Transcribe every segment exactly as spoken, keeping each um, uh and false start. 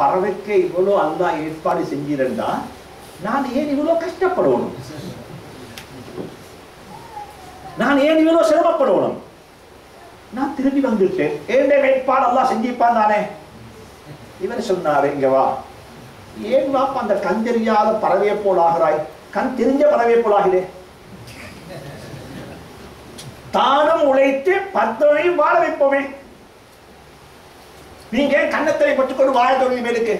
பறவைக்கு இவ்வளோ அல்லாஹ் ஏற்பாடு செஞ்சிருந்தா நான் ஏன் இவ்வளோ கஷ்டப்படணும், நான் ஏன் இவ்வளோ சிரமப்படணும்? நான் திரும்பி வந்துட்டேன், ஏன் வேட்பாடு அல்லாஹ் செஞ்சிப்பான் தானே. இவர் சொன்னார், இங்க வா, ஏன் வாப்பா அந்த கண் தெரியாத பறவையை போல் ஆகிறாய், கண் தெரிஞ்ச பறவையை போல் ஆகிறே. தானும் உழைத்து பத்தனையும் வாழ வைப்போமே, நீங்க கண்ணத்தை பட்டுக்கொண்டு வாழ தொடங்கி மேலுக்கு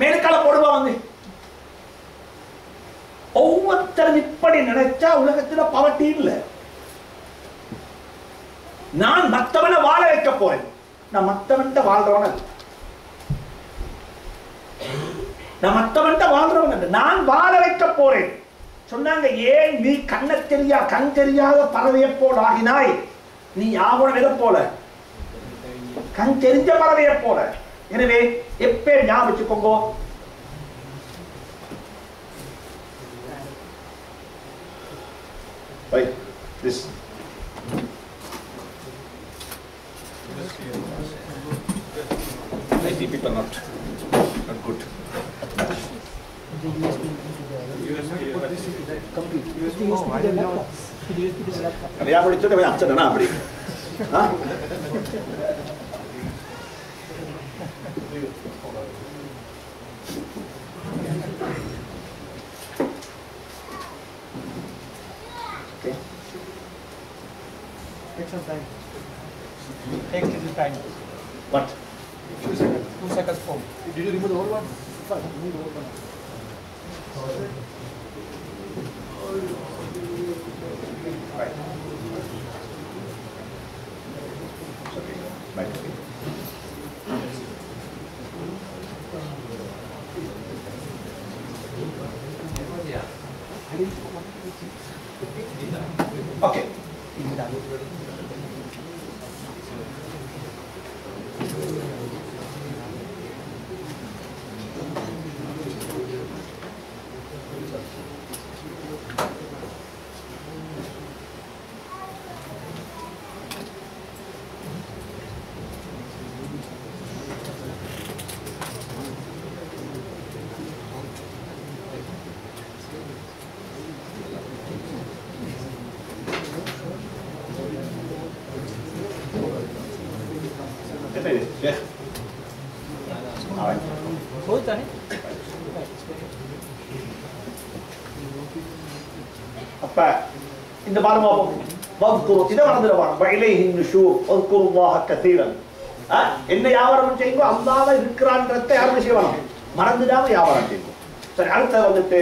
மேலுக்கால பொடுவா வந்து. ஒவ்வொருத்தரும் இப்படி நினைச்சா உலகத்துல பவர்ட்டி இல்லை. நான் மத்தவனை வாழ வைக்க போறேன், நான் மத்தவன்கிட்ட வாழ்றவன, நான் மத்தவன்கிட்ட வாழ்றவன, நான் வாழ வைக்க போறேன் சொன்னாங்க. ஏன் நீ கண்ண தெரியா கண் தெரியாத பறவையை போல் ஆகினாய், நீ யாவன எதை போல, கண் தெரிஞ்ச பறவையை போல. எனவே எப்பே ஞாபகம் வச்சுக்கோங்க, Take some time. Take little time. What? Two seconds. Two seconds form. Did you remove the whole one? Fine. Remove the whole one. Right. Okay. Right. Okay. Okay. இந்த பாடம் பாப்போம். வஸ்குரு இத மறந்துறவான். பைலைஹி நுஷூர் வஸ்குருல்லாஹ கதீரன். என்ன யாவரம் செய்யுங்க, அல்லாஹ் இருக்கிறான்றதை யாரும் செய்வாங்க, மறந்துடாம யாவரம் செய்யுங்க. சரி, அடுத்து வந்துட்டு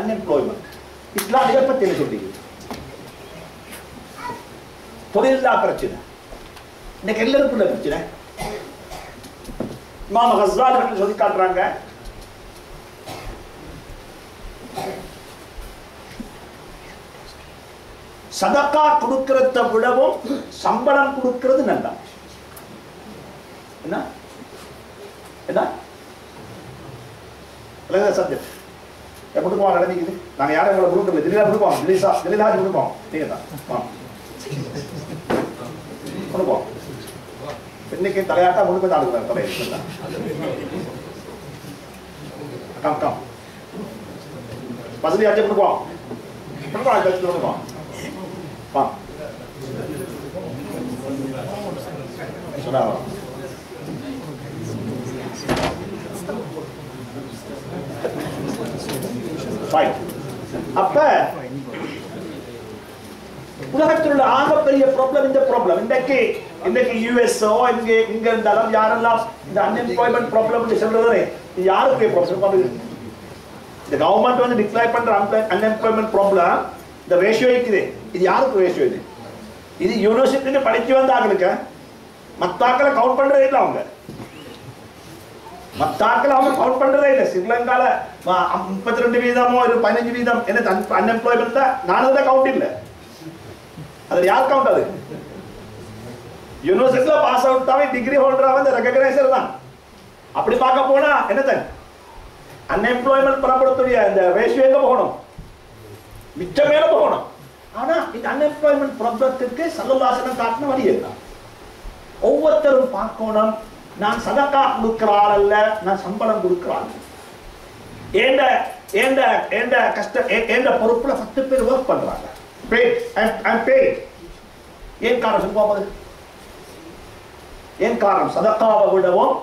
அன்எம்ப்ளாய்மென்ட். இஸ்லாம் இத பத்தி என்ன சொல்லுது? தொழிலா பிரச்சனை, இன்னைக்கு எல்லாருக்குள்ள பிரச்சனை. இமாம் கஸ்ஸாலி அவர்கள் சொல்லி காட்டுறாங்க, சதக்கா கொடுக்கிறத விடவும் சம்பளம் கொடுக்கிறது நல்லா. என்ன என்ன சப்ஜெக்ட் கொடுக்குவாங்க நடந்தீங்க. நாங்கள் யாரும் எங்களை கொடுக்கல, திடீரா கொடுப்போம், திடீசா திடீராக கொடுப்போம். நீங்க தான் கொடுப்போம். இன்னைக்கு தலையாட்டா முழுக்க தாடுங்க தலையா பசதி ஆச்சு கொடுப்போம் கொடுப்போம். அப்ப உலகத்தில் உள்ள ஆகப்பெரிய ப்ராப்ளம் இந்த ப்ராப்ளம். இன்றைக்கு இன்றைக்கு யூஎஸ்ஓ இங்கே இங்க இருந்தாலும் யாரெல்லாம் இந்த அன்எம்ப்ளாய்மெண்ட் ப்ராப்ளம் சொல்றது, யாருக்கு இந்த கவர்மெண்ட் வந்து டிக்ளேர் பண்ற அன்எம்ப்ளாய்மெண்ட் ப்ராப்ளம் இந்த ரேஷியோ இருக்குது. இது யாருக்கு ரேஷியோ? இது இது யூனிவர்சிட்டின்னு படிச்சு வந்தாங்களுக்கு மத்தாக்களை கவுண்ட் பண்றதே இல்லை. அவங்க மத்தாக்களை அவங்க கவுண்ட் பண்றதே இல்லை. ஸ்ரீலங்கால முப்பத்தி ரெண்டு வீதமோ ஒரு பதினஞ்சு வீதம் என்ன அன்எம்ப்ளாய்மெண்ட் தான், நானும் தான் கவுண்ட் இல்லை. அது யார் கவுண்ட்? அது யூனிவர்சிட்டியில பாஸ் அவுட்டாவே டிகிரி ஹோல்டரா வந்து ரெகக்னைசர் தான். அப்படி பார்க்க போனா என்னது அன்எம்ப்ளாய்மெண்ட் பரப்படுத்துடைய இந்த ரேஷியோ எங்க போகணும்? மிச்சம் மேல போகணும். ஆனா இந்த அன்எம்ப்ளாய்மெண்ட் ப்ராப்ளத்துக்கு சல்லல்லாஹு அலைஹி வஸல்லம் காட்டின வழி என்ன? ஒவ்வொருத்தரும் பார்க்கணும். நான் சதக்கா கொடுக்கிறாள் அல்ல, நான் சம்பளம் கொடுக்கிறாள். ஏண்ட ஏண்ட ஏண்ட கஷ்ட ஏண்ட பொறுப்புல பத்து பேர் ஒர்க் பண்றாங்க. ஏன் காரணம் சொல்லுவாங்க? ஏன் காரணம்? சதக்காவை விடவும்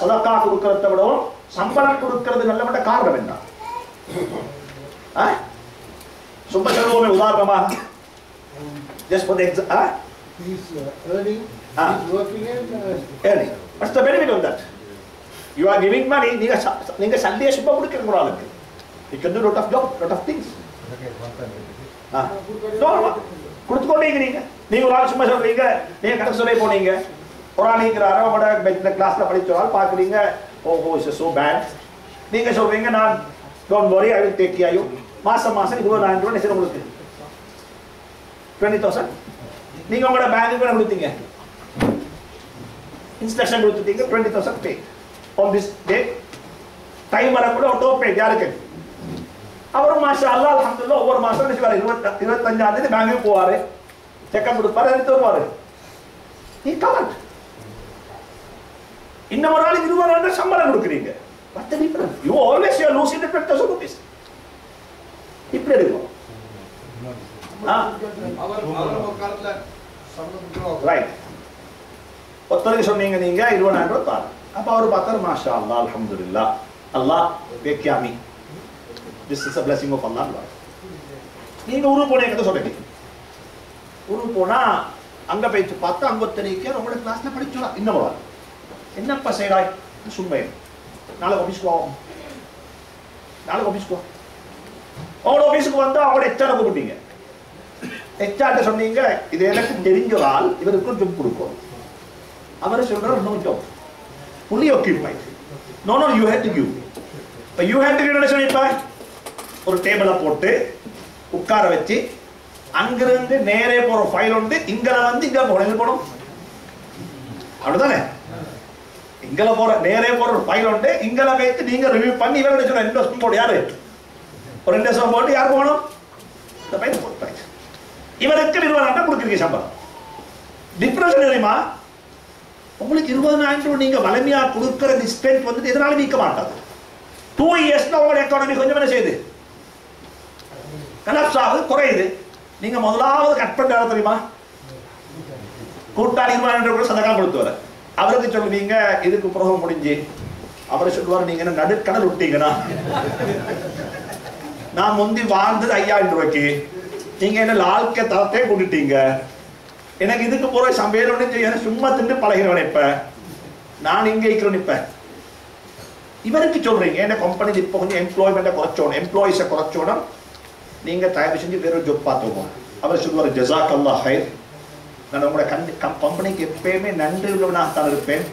சதக்கா கொடுக்கறத விடவும் சம்பளம் கொடுக்கறது நல்ல காரணம் என்ன? सुपर चलो में उधार कमा just for the example he is earning he working and what's the benefit of that you are giving money நீங்க நீங்க சல்லியே சும்மா குடுக்குற ஆளுக்கு you can do lot of job lot of things okay ஆ குடுத்துட்டே இருக்கீங்க நீங்க ஒரு ஆள் சும்மா சொல்றீங்க நீங்க கட்ட சொல்லி போனீங்க ஒரு ஆள் நீங்க அரவட இந்த கிளாஸ்ல படிச்சவா பாக்குறீங்க ஓஹோ இஸ் சோ பேட் நீங்க சொல்றீங்க நான் don't worry I will take care you மாசம் மாசம் இருபதாயிரம் ரூபாய் நேசர் உங்களுக்கு இருபதாயிரம் நீங்க உங்க பேங்க்ல கூட கொடுத்தீங்க இன்ஸ்ட்ரக்ஷன் கொடுத்தீங்க இருபதாயிரம் pay on this day time வர கூட auto pay யாருக்கு அவர் மாஷா அல்லாஹ் அல்ஹம்துலில்லாஹ் ஒவ்வொரு மாசம் நேசர் இருபத்தி ஐந்தாம் தேதி பேங்க்ல போவாரு செக் கொடுப்பாரு எடுத்து வருவாரு நீ கவர் இன்ன ஒரு ஆளுக்கு இருபதாயிரம் சம்பளம் கொடுக்குறீங்க what the difference you always you are losing the twenty thousand rupees இப்படி இருக்கும். அவர் அவர் காலத்துல சம்பந்தம் ரைட். ஒருத்தருக்கு சொன்னீங்க நீங்க இருபதாயிரம் ரூபாய் தர. அப்ப அவர் பார்த்தார் மாஷா அல்லாஹ் அல்ஹம்துலில்லாஹ் அல்லாஹ் பேக்கியாமி. This is a blessing of Allah. நீங்க ஊரு போனீங்கன்னு சொல்றீங்க. ஊரு போனா அங்க போய் பார்த்தா அங்க தெரிக்க ரொம்ப கிளாஸ்ல படிச்சலாம் இன்னவா. என்னப்பா செய்றாய்? சும்மா. நாளை ஆபீஸ்க்கு வா. நாளை ஆபீஸ்க்கு வா. और ऑफिस को बंदा और एचआर को बोटिंग है एचआर ने சொன்னீங்க இது எனக்கு தெரிஞ்ச ஆள் இவருக்கு ஜாப் கொடுக்கும் அவரே சொல்றாரு no job fully occupied no no you have to give but you have to give donation இப்ப ஒரு டேபிள போட்டு உட்கார வச்சி அங்க இருந்து நேரே போற ஃபைல் வந்து இங்கல வந்து இங்க போறணும் அப்படிதானே இங்கல போற நேரே போற ஃபைல் வந்து இங்கல வைத்து நீங்க ரிவ்யூ பண்ணி இவங்க சொல்ற இன்வெஸ்ட்மென்ட் போடு யாரு और इनके सब बोलते यार कौन हो तो भाई बोल भाई इवर एक किलो नाटक पुरकर के सामान डिफरेंस नहीं है माँ अपने किलो नाटक तो नहीं का बाले में आप पुरकर के स्पेंड बंद इधर आले भी कमाता था टू इयर्स ना उनका इकोनॉमी खोजने में चाहिए कल आप साहब कोरे ही थे नहीं का मधुला वो कटपट डाला था माँ कोट्टाली नाटक நான் முந்தி வாழ்ந்தது ஐயாயிரம் ரூபாய்க்கு நீங்க என்ன லால்கே தரத்தை கொடுத்தீங்க எனக்கு இதுக்கு போற சம்பளம் என்ன சும்மா திண்டு பழகிறவன் இப்ப நான் இங்க இருக்கிறேன் இப்ப இவருக்கு சொல்றீங்க என்ன கம்பெனி இப்ப கொஞ்சம் எம்ப்ளாய்மென்ட் குறைச்சோணும் எம்ப்ளாயிஸ குறைச்சோணும் நீங்க தயவு செஞ்சு வேற ஜாப் பார்த்துங்க அவர் சொல்லுவார் ஜஸாக்கல்லாஹ் ஹைர் நான் உங்க கம்பெனிக்கு எப்பயுமே நன்றி உள்ளவனாக தான் இருப்பேன்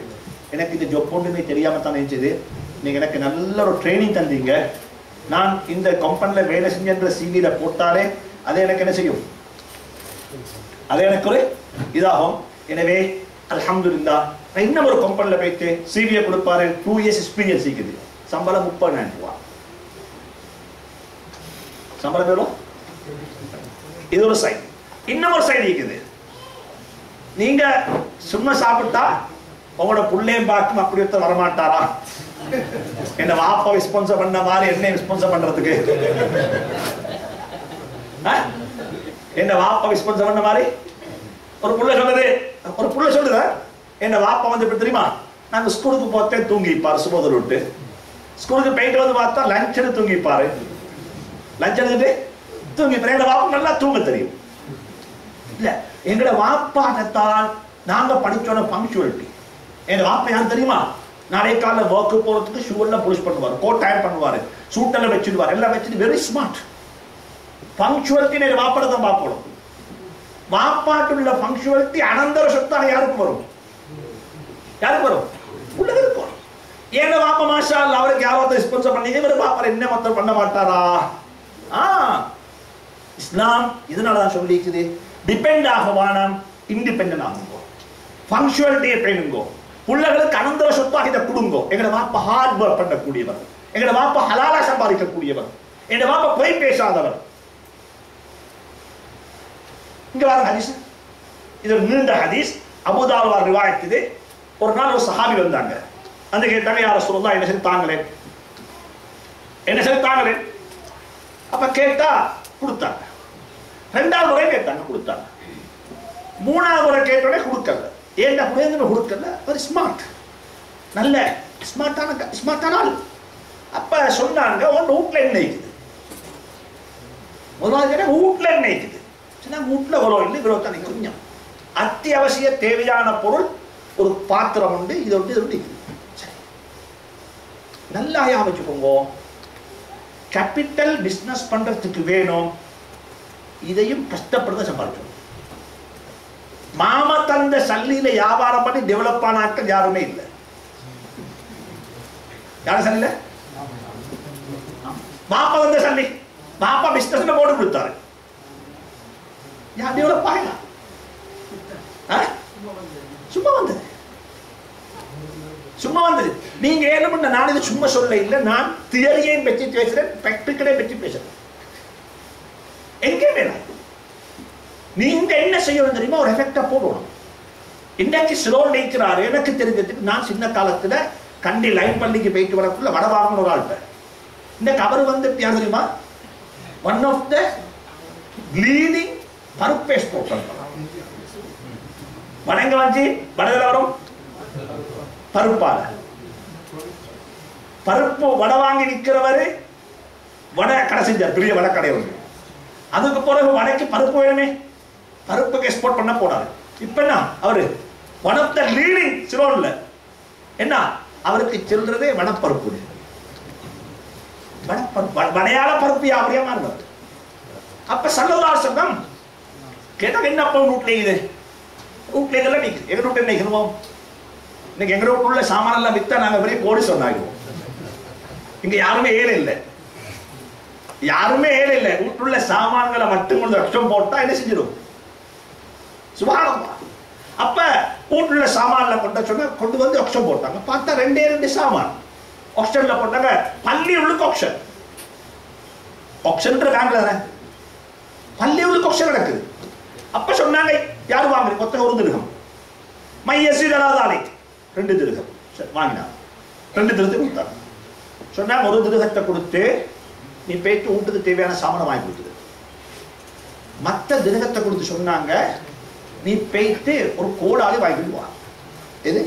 எனக்கு இந்த ஜாப் ஒன்றுமே தெரியாம தான் இருந்துச்சு நீங்க எனக்கு நல்ல ஒரு ட்ரைனிங் தந்தீங்க நான் இந்த கம்பெனில வேலை செஞ்சன்ற சிவில போட்டாலே அது எனக்கு என்ன செய்யும் அது எனக்கு ஒரு இதாகும் எனவே அல்ஹம்துலில்லாஹ் இன்னொரு கம்பெனில போயிட்டு சிவியை கொடுப்பாரு டூ இயர்ஸ் எக்ஸ்பீரியன்ஸ் இருக்குது சம்பளம் முப்பதாயிரம் ரூபாய் சம்பளம் வேணும் இது ஒரு சைடு இன்னொரு சைடு இருக்குது நீங்க சும்மா சாப்பிட்டா உங்களோட புள்ளையும் பாக்கும் அப்படி ஒருத்தர் வரமாட்டாரா என்ன வாப்பா ஸ்பான்சர் பண்ண மாதிரி என்ன ஸ்பான்சர் பண்றதுக்கு என்ன வாப்பா ஸ்பான்சர் பண்ண மாதிரி ஒரு புள்ள சொன்னது ஒரு புள்ள சொல்லுதா என்ன வாப்பா வந்து இப்படி தெரியுமா நாங்க ஸ்கூலுக்கு போறதே தூங்கிப்பார் சுபதலுட்டு ஸ்கூலுக்கு போயிட்டு வந்து பார்த்தா லஞ்ச் எடுத்து தூங்கிப்பார் லஞ்ச் எடுத்துட்டு தூங்கி பிரேட வாப்பா நல்லா தூங்க தெரியும் இல்ல எங்கட வாப்பா நத்தால் நாங்க படிச்சோன பங்க்சுவாலிட்டி என்ன வாப்பா யார் தெரியுமா நாளை கால வர்க் போறதுக்கு ஷூவெல்லாம் புஷ் பண்ணுவார் கோட் டைம் பண்ணுவார் சூட்டெல்லாம் வெச்சிடுவார் எல்லாம் வெச்சிட்டு வெரி ஸ்மார்ட் பங்க்சுவாலிட்டி நேர வாப்பறத பாப்போம் வாப்பாட்டுள்ள பங்க்சுவாலிட்டி அனந்தர சத்தா யாருக்கு வரும் யாருக்கு வரும் உள்ளதுக்கு வரும் ஏன்னா வாப்பா மாஷா அல்லாஹ் அவருக்கு யாராவது ஸ்பான்சர் பண்ணீங்க இவர பாப்பற என்ன மத்த பண்ண மாட்டாரா ஆ இஸ்லாம் இதனால தான் சொல்லிக்குது டிபெண்ட் ஆகவானம் இன்டிபெண்டன்ட் ஆகுங்க பங்க்சுவாலிட்டியை பேணுங்க புள்ளகளுக்கு அனந்தர சொத்தாக இதை கொடுங்கோ எங்களை வாப்பா ஹார்ட் ஒர்க் பண்ணக்கூடியவர் எங்களை வாப்பா ஹலாலா சம்பாதிக்கக்கூடியவர் எங்க வாப்பா போய் பேசாதவர் இங்க வாங்க ஹதீஸ் இது நீண்ட ஹதீஸ் அபூதார் ரிவாயத் ஒரு நாள் ஒரு சஹாபி வந்தாங்க. அந்த கேட்டாங்க யா ரசூலுல்லாஹ் என்ன செஞ்சாங்களே என்ன செஞ்சாங்களே அப்ப கேட்டா கொடுத்தாங்க. ரெண்டாவது முறை கேட்டாங்க கொடுத்தாங்க. மூணாவது முறை கேட்டோடனே கொடுக்கல. ஏன்டா புரியதுன்னு கொடுக்கல. ஒரு ஸ்மார்ட் நல்ல ஸ்மார்ட்டான ஸ்மார்ட்டான ஆள். அப்ப சொன்னாங்க உன் வீட்டுல என்ன இருக்குது? முதலாவது கேட்டா வீட்டுல என்ன இருக்குது? சொன்னா வீட்டுல உரம் இல்லை இவ்வளோ தான் கொஞ்சம் அத்தியாவசிய தேவையான பொருள் ஒரு பாத்திரம் உண்டு இது உண்டு இது உண்டு. நல்லா வச்சுக்கோங்க கேபிட்டல் பிசினஸ் பண்றதுக்கு வேணும் இதையும் கஷ்டப்படுத்த சம்பாதிக்கணும். மாமா தந்த சல்லியில வியாபாரம் பண்ணி டெவலப் ஆன ஆட்கள் யாருமே இல்லை. யாரும் சல்லில பாப்பா தந்த சல்லி பாப்பா பிசினஸ்ல போட்டு கொடுத்தாரு யார் டெவலப் ஆகலாம் சும்மா வந்தது சும்மா வந்தது. நீங்க என்ன பண்ண நான் இது சும்மா சொல்ல இல்லை. நான் தியரியையும் பற்றி பேசுறேன் பிராக்டிக்கலையும் பற்றி பேசுறேன். எங்கே வேணும் நீங்க என்ன செய்யணும் தெரியுமா? ஒரு எஃபெக்டா போடணும். இன்னைக்கு சிலோர் நினைக்கிறாரு எனக்கு தெரிஞ்சதுக்கு நான் சின்ன காலத்துல கண்டி லைன் பள்ளிக்கு போயிட்டு வரக்குள்ள வட வாங்கின ஒரு ஆள்கிட்ட இன்னைக்கு அவர் வந்து யார் தெரியுமா? ஒன் ஆஃப் த லீடிங் பருப்பு எக்ஸ்போர்ட் வணங்க வந்து வடதில் வரும் பருப்பால பருப்பு வடை வாங்கி நிற்கிறவர் வடை கடை செஞ்சார் பெரிய வடை கடை ஒன்று. அதுக்கு பிறகு வடைக்கு பருப்பு வேணுமே பருப்புக்கு எக்ஸ்போர்ட் பண்ண போனாரு. இப்ப என்ன அவரு வனத்தை லீடிங் சிலோன்ல என்ன அவருக்கு சொல்றதே வனப்பருப்பு வனப்பருப்பு வடையால பருப்பு யாபரியமா இருந்தது. அப்ப சல்லதாசம் கேட்டாங்க என்னப்பா வீட்டுல இது வீட்டுல இதெல்லாம் நிற்குது எங்க வீட்டு நிற்கணும் இன்னைக்கு எங்க ஊருக்குள்ள சாமான எல்லாம் வித்தா நாங்க பெரிய கோடி சொன்னாங்க. இங்க யாருமே ஏழை இல்லை யாருமே ஏழை இல்லை. வீட்டுள்ள சாமான்களை மட்டும் கொஞ்சம் லட்சம் போட்டா என்ன செஞ்சிடும் சுபாரமா. அப்ப வீட்டுள்ள சாமான்ல கொண்ட சொன்னா கொண்டு வந்து ஆக்ஷன் போட்டாங்க. பார்த்தா ரெண்டே ரெண்டு சாமான் ஆக்ஷன்ல போட்டாங்க. பள்ளி உள்ளுக்கு ஆக்ஷன் ஆக்ஷன் காங்கல பள்ளி உள்ளுக்கு ஆக்ஷன் நடக்குது. அப்ப சொன்னாங்க யார் வாங்குறீங்க? மொத்தம் ஒரு திருகம் மையசி தராதாலை ரெண்டு திருகம் வாங்கினாங்க. ரெண்டு திருத்து கொடுத்தாங்க. சொன்னாங்க ஒரு திருகத்தை கொடுத்து நீ போயிட்டு வீட்டுக்கு தேவையான சாமான வாங்கி கொடுத்துரு. மற்ற திருகத்தை கொடுத்து சொன்னாங்க நீ போயிட்டு ஒரு கோடாலே வாங்கிட்டு வா. எது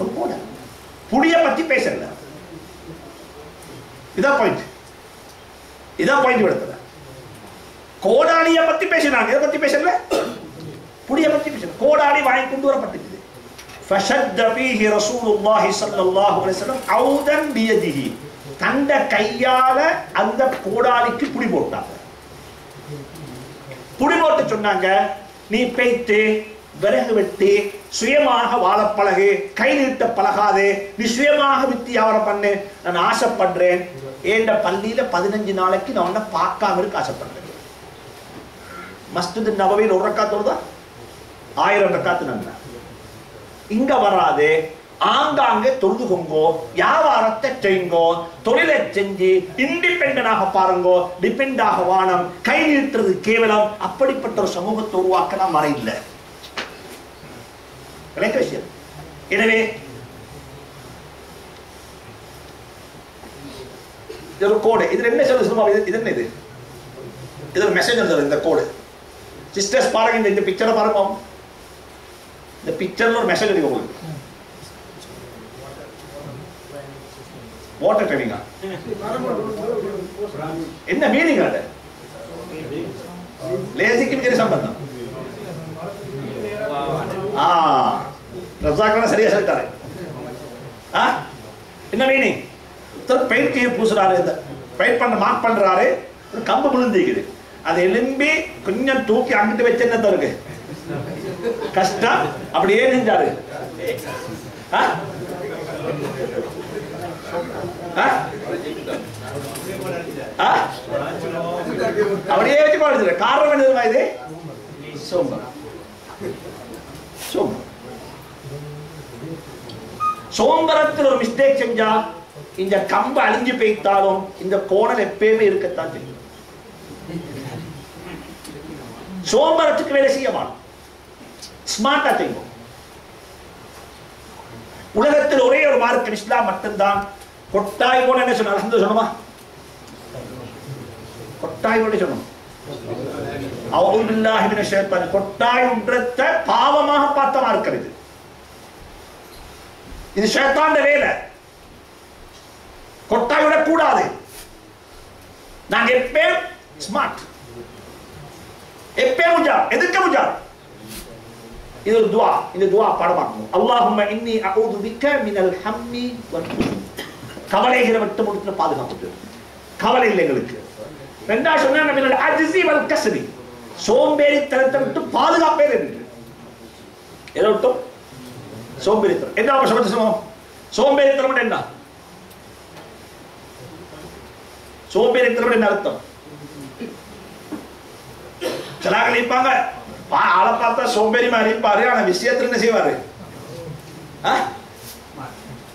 ஒரு கோடை புளிய பத்தி பேசல. இதான் பாயிண்ட் இதான் பாயிண்ட் எடுத்துல கோடாளியை பத்தி பேசினாங்க. இதை பத்தி பேசல புளிய பத்தி பேசல கோடாளி வாங்கி கொண்டு வரப்பட்டது. فشد فيه رسول الله صلى الله عليه وسلم عودا بيده தந்த கையால அந்த கோடாலிக்கு புடி போட்டாங்க. புடி போட்டு சொன்னாங்க நீ பேய்த்து விறகு வெட்டி சுயமாக வாழ பழகு கை நீட்ட பழகாது நீ சுயமாக வித்தி வியாபாரம் பண்ணு. நான் ஆசைப்படுறேன் ஏண்ட பள்ளியில பதினஞ்சு நாளைக்கு நான் உன்னை பார்க்காம இருக்க ஆசைப்படுறேன். மஸ்ஜித் நபவியில் ஒரு ரக்காத்தோடு தான் ஆயிரம் ரக்காத்து நன்மை இங்க வராது. ஆங்காங்கே தொழுது கொங்கோ வியாபாரத்தை செய்யுங்கோ தொழிலை செஞ்சு இண்டிபெண்டாக பாருங்கோ டிபெண்டாக வானம் கை நிறுத்துறது கேவலம். அப்படிப்பட்ட ஒரு சமூகத்தை உருவாக்க நாம் வர இல்லை. எனவே ஒரு கோடு இதுல என்ன சொல்லுமா இது என்ன இது இது ஒரு மெசேஜ் இருந்தது. இந்த கோடு சிஸ்டர்ஸ் பாருங்க இந்த பிக்சரை பாருங்க. இந்த பிக்சர்ல ஒரு மெசேஜ் இருக்கு உங்களுக்கு. வாட்டர் ட்ரைவிங்கா என்ன மீனிங் அது லேசிக்கு என்ன சம்பந்தம்? ஆ ரஜாக்கன சரியா சொல்லிட்டாரு. ஆ என்ன மீனிங் தர பெயிண்ட் கே பூசுறாரு இந்த பெயிண்ட் பண்ண மார்க் பண்றாரு. ஒரு கம்பு விழுந்துக்குது அது எலும்பி கொஞ்சம் தூக்கி அங்கிட்டு வச்சு என்ன தருக்கு கஷ்டம் அப்படியே நின்றாரு. ஆ அப்படியே வச்சு பாடுச்சு. காரணம் என்னதுமா இது சோம்பல் சோம்பல் சோம்பரத்தில் ஒரு மிஸ்டேக் செஞ்சா இந்த கம்பு அழிஞ்சு போய்த்தாலும் இந்த கோணல் எப்பயுமே இருக்கத்தான் தெரியும். சோம்பரத்துக்கு வேலை செய்ய மாட்டோம் ஸ்மார்ட்டா செய்வோம். உலகத்தில் ஒரே ஒரு மார்க்கம் இஸ்லாம் மட்டும்தான். கொட்டாய் கூட என்ன சொன்ன அல்ஹம்துலில்லாஹ் சொன்னமா? கொட்டாய் கூட சொன்னோம். அவுது பில்லாஹி மினஷ் ஷைத்தானிர் கொட்டாய்ன்றத பாவமாக பார்த்த மார்க்கம் இது. இது ஷைத்தானுடைய வேலை. கொட்டாய் விட கூடாது. நாங்க எப்பே ஸ்மார்ட் எப்பே முஜா எதுக்கு முஜா இது துஆ இந்த துஆ பாடமாக்கும். அல்லாஹும்ம இன்னி அஊது பிக்க மினல் ஹம்மி வல்ஹுஸ்ன். கவலைகளை விட்டு முடித்து பாதுகாத்து. கவலை இல்லை எங்களுக்கு. ரெண்டாவது சொன்னா மினல் அஜ்ஸி வல் கஸ்ரி. சோம்பேறித்தனத்தை விட்டு பாதுகாப்பே இருக்கு. எதோ சோம்பேறித்தனம் என்ன அவசரப்பட்டு சொல்லுவோம்? சோம்பேறித்தனம் என்ன? சோம்பேறித்தனம் என்ன அர்த்தம்? சிலாக்கள் இருப்பாங்க ஆளை பார்த்தா சோம்பேறி மாதிரி இருப்பாரு. ஆனா விஷயத்துல என்ன செய்வாரு?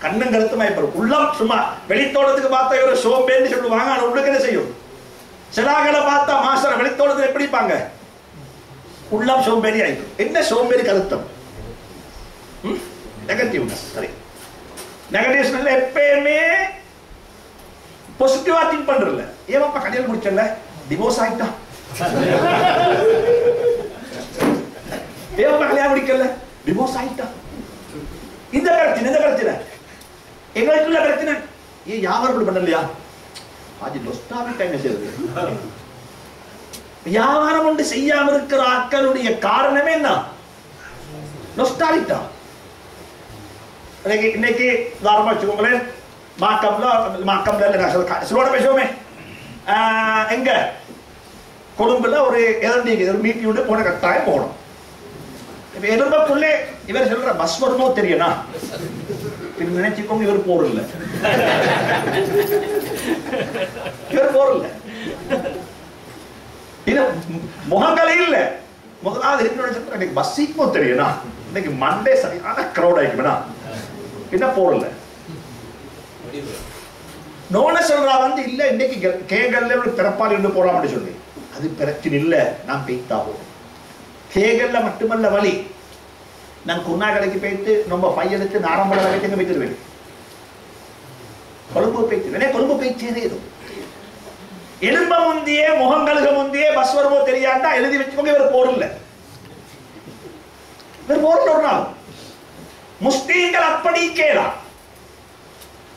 கண்ணும் கருத்துமா இருப்பாரு. உள்ளம் சும்மா வெளித்தோட்டத்துக்கு பார்த்தா இவரை சோம்பேறி சொல்லுவாங்க. ஆனா உள்ளுக்கு என்ன செய்யும்? சிலாக்களை பார்த்தா மாஸ்டர் வெளித்தோட்டத்துல எப்படி இருப்பாங்க? உள்ளம் சோம்பேறி ஆயிடும். என்ன சோம்பேறி கருத்தம்? நெகட்டிவ்னஸ். சரி, நெகட்டிவ்ஸ்ல எப்பயுமே பாசிட்டிவா திங்க் பண்றல. ஏமாப்பா கல்யாணம் முடிச்சல டிவோர்ஸ் ஆயிட்டா, ஏமாப்பா கல்யாணம் முடிக்கல டிவோர்ஸ் ஆயிட்டா, இந்த பிரச்சனை இந்த பிரச்சனை எங்களுக்குள்ள பிரச்சனை, ஏ யாவரும் பண்ணலையா ஆதி லோஸ்டாவி டைம் செய்யுது. யாவரும் ஒன்று செய்யாம இருக்கிற ஆட்களுடைய காரணமே என்ன? நொஸ்டால்ஜியா. இன்னைக்கு தாரமா வச்சுக்கோங்களேன். மாக்கம்ல மாக்கம்ல சிலோட பேசுவோமே எங்க கொழும்புல ஒரு எதிர்நீங்க ஒரு மீட்டிங் உண்டு. போன கட்டாயம் போகணும். இப்போ எலும்பக்குள்ளே இவர் சொல்ற பஸ் வருமோ தெரியும்னா நினைச்சுக்கோங்க. இவர் போர் இல்லை இவர் போர் இல்லை இது முகங்களே இல்லை. முதலாவது இன்னொன்று பஸ் இப்போ தெரியும்னா இன்னைக்கு மண்டே சரியான க்ரௌட் ஆயிடுவேனா என்ன போர் இல்லை. நோன சொல்றா வந்து இல்ல இன்னைக்கு கேகல்ல ஒரு திறப்பாளி ஒன்று போறான் அப்படின்னு சொல்லி அது பிரச்சனை இல்லை. நான் பெய்தாகும் கேகல்ல மட்டுமல்ல வழி. நான் குண்ணா கடைக்கு போயிட்டு நம்ம பையனுக்கு நாரம்பட வரைக்கும் எங்க வைத்திருவேன்? கொழும்பு போயிட்டு கொழும்பு போயிச்சேதே ஏதோ எலும்ப முந்தியே முகங்கழுக முந்தியே பஸ் வருமோ தெரியாண்டா எழுதி வச்சுக்கோங்க. இவர் போர் இல்லை. இவர் போர்ல ஒரு நாள் முஸ்லீம்கள் அப்படி கேளா.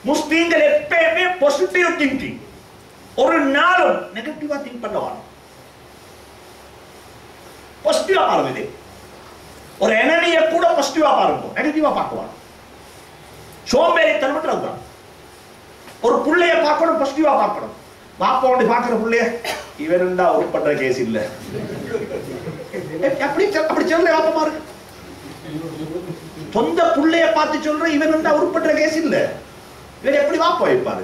முஸ்லீம்கள் எப்பயுமே பாசிட்டிவ் திங்கிங், ஒரு நாளும் நெகட்டிவா திங்க் பண்ணுவாங்க. பாசிட்டிவா பாருங்க. ஒரு எனிமியை கூட பாசிட்டிவா பாருங்க, நெகட்டிவா பார்க்குவாங்க. சோம்பேறித்தனம் அதுதான். ஒரு பிள்ளைய பார்க்கணும் பாசிட்டிவா பார்க்கணும். பாப்பாண்டி பார்க்குற பிள்ளைய இவர் இருந்தா ஒர்க் பண்ற கேஸ் இல்லை அப்படி அப்படி சொல்ற பாப்பமா இருக்கு. சொந்த பிள்ளைய பார்த்து சொல்ற இவர் இருந்தா ஒர்க் பண்ற கேஸ் இல்லை. இவர் எப்படி வாப்பா வைப்பாரு?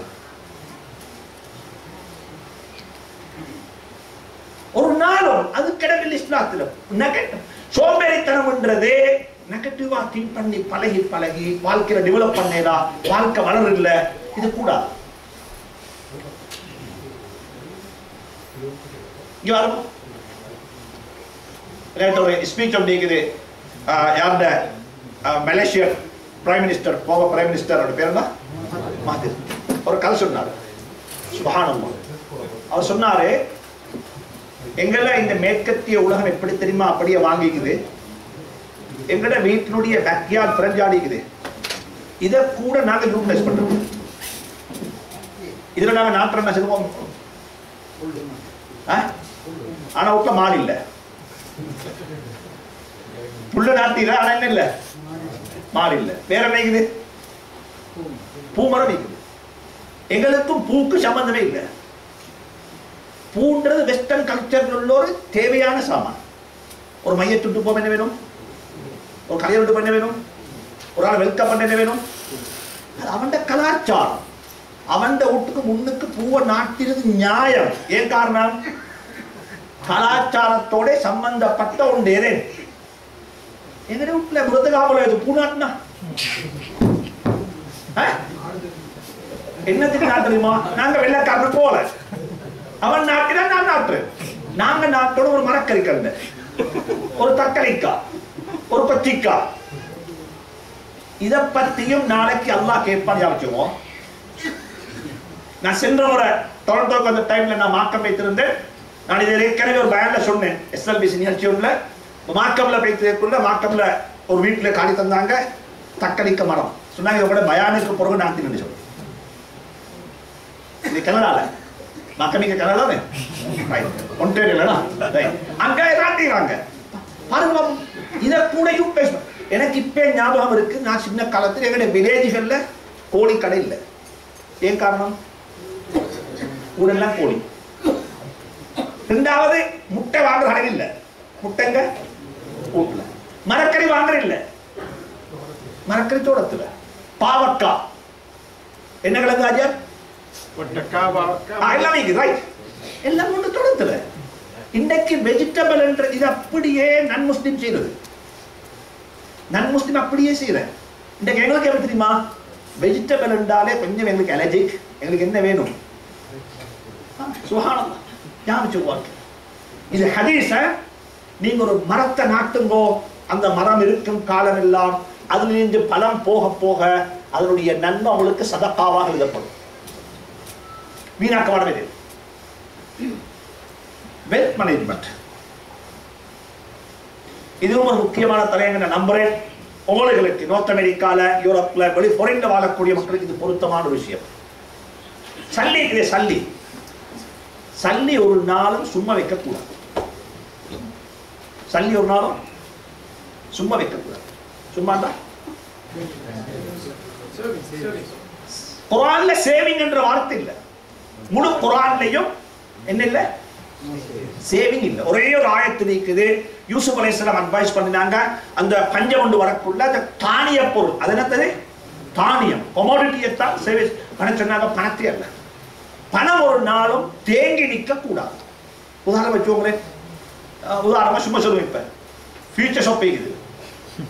ஒரு நாளும் அது கடவுள் இஸ்லாத்தில். சோம்பேறித்தனம்ன்றதே நெகட்டிவா திங்க் பண்ணி பழகி பழகி வாழ்க்கையில டெவலப் பண்ணா வாழ்க்கை வளரும் இல்லை. இது கூடாது. ஸ்பீச் அப்படி இருக்குது. யார்ட மலேசியா பிரைம் மினிஸ்டர் போக பிரைம் மினிஸ்டர் பேர் என்ன மாதிரி ஒரு கதை சொன்னார். சுபஹானல்லாஹ். அவர் சொன்னாரு எங்கள இந்த மேற்கத்திய உலகம் எப்படி தெரியுமா அப்படியே வாங்கிக்குது. எங்கட வீட்டினுடைய பேக்யார்ட் பிரஞ்சாடிக்குது. இதை கூட நாங்கள் யூட்டிலைஸ் பண்றோம். இதுல நாங்கள் நாற்றம் என்ன சொல்லுவோம்? ஆனா உள்ள மாடு இல்லை புள்ள நாட்டில. ஆனா என்ன இல்லை? மாடு இல்லை. வேற என்னைக்குது? பூமரம் இருக்குது. எங்களுக்கும் பூக்கு சம்பந்தமே இல்லை. பூன்றது வெஸ்டர்ன் கல்ச்சர் உள்ள ஒரு தேவையான சாமான். ஒரு மையத்துட்டு போக என்ன வேணும்? ஒரு கலையொட்டு பண்ண வேணும். ஒரு ஆள் வெல்கம் பண்ண என்ன வேணும்? அவன் கலாச்சாரம். அவன் வீட்டுக்கு முன்னுக்கு பூவை நாட்டிறது நியாயம். ஏன் காரணம்? கலாச்சாரத்தோட சம்பந்தப்பட்ட ஒன்று. ஏதேன் எங்க வீட்டுல மிருதகாபல பூ நாட்டினா என்னத்துக்கு நாட்டுமா? நாங்க வெள்ளக்காரரு போல அவன் நாட்டினா நான் நாட்டு. நாங்க நாட்டோட ஒரு மரக்கறிக்கல் ஒரு தக்கரைக்கா ஒரு பத்திக்கா இத பத்தியும் நாளைக்கு அல்லாஹ் கேட்பார் யாச்சுமோ நான் சென்ற முறை டொரண்டோக்கு அந்த டைம்ல நான் மார்க்கம் வைத்திருந்தேன் நான் இதை ஏற்கனவே ஒரு பயன்ல சொன்னேன் எஸ்எல்பிசி நிகழ்ச்சியில மார்க்கம்ல வைத்திருக்குள்ள மார்க்கம்ல ஒரு வீட்ல காடி தந்தாங்க தக்கடிக்க மரம் சொன்னாங்க இதோட பயானுக்கு பிறகு நான் தின்னு சொன்னேன் இது கனடால மார்க்கம் இங்க கனடால ரைட் ஒன்டேரியலடா ரைட் அங்க ஏறாட்டிறாங்க பாருங்க இத கூட யூஸ் எனக்கு இப்பே ஞாபகம் இருக்கு நான் சின்ன காலத்துல எங்க வில்லேஜ்ல கோழி கடை இல்ல ஏன் காரணம் ஊரெல்லாம் கோழி ரெண்டாவது முட்டை வாங்குற கடை இல்ல முட்டைங்க ஊட்ல மரக்கறி வாங்குற இல்ல மரக்கறி தோட்டத்துல பாவக்கா என்ன கிழங்கு ஆஜா ஒட்டக்கா பாவக்கா எல்லாமே ரைட் எல்லாம் ஒன்று தோட்டத்துல இன்னைக்கு வெஜிடபிள் என்ற இது அப்படியே நான் முஸ்லிம் செய்யறது நான் முஸ்லிம் அப்படியே செய்யறேன் இன்னைக்கு எங்களுக்கு எப்படி தெரியுமா வெஜிடபிள் என்றாலே கொஞ்சம் எங்களுக்கு அலர்ஜிக் எங்களுக்கு என்ன வேணும் சுஹானல்லாஹ் ஞாபகம் வச்சுக்கோங்க இது ஹதீஸ் நீங்க ஒரு மரத்தை நாட்டுங்கோ அந்த மரம் இருக்கும் காலம் எல்லாம் அதிலிருந்து பலம் போக போக அதனுடைய நன்மை உங்களுக்கு சதக்காவாக எழுதப்படும் வீணாக்க மாட்டேன் வெல்த் மேனேஜ்மெண்ட் இதுவும் ஒரு முக்கியமான தலையங்க நம்புறேன் உங்களுக்கு நார்த் அமெரிக்கால யூரோப்ல வெளி பொறிந்து வாழக்கூடிய மக்களுக்கு இது பொருத்தமான விஷயம் சல்லி இது சல்லி சல்லி ஒரு நாளும் சும்மா வைக்கக்கூடாது சல்லி ஒரு நாளும் சும்மா வைக்கக்கூடாது சும்மா தான் குர்ஆன்ல சேவிங் என்ற வார்த்தை இல்லை முழு குர்ஆன்லயும் என்ன இல்லை சேவிங் இல்லை ஒரே ஒரு ஆயத்து இருக்குது யூசுப் அலைஹிஸ்ஸலாம் அட்வைஸ் பண்ணினாங்க அந்த பஞ்சம் கொண்டு வரக்குள்ள அந்த தானிய பொருள் அது என்னது தானியம் கமாடிட்டியை தான் சேவை பண்ண சொன்னாங்க பணத்தை அல்ல பணம் ஒரு நாளும் தேங்கி நிற்க கூடாது உதாரணம் வச்சுக்கோங்களேன் உதாரணமா சும்மா சொல்லுவேன் இப்போ ஃபியூச்சர் ஷாப்பிங் இது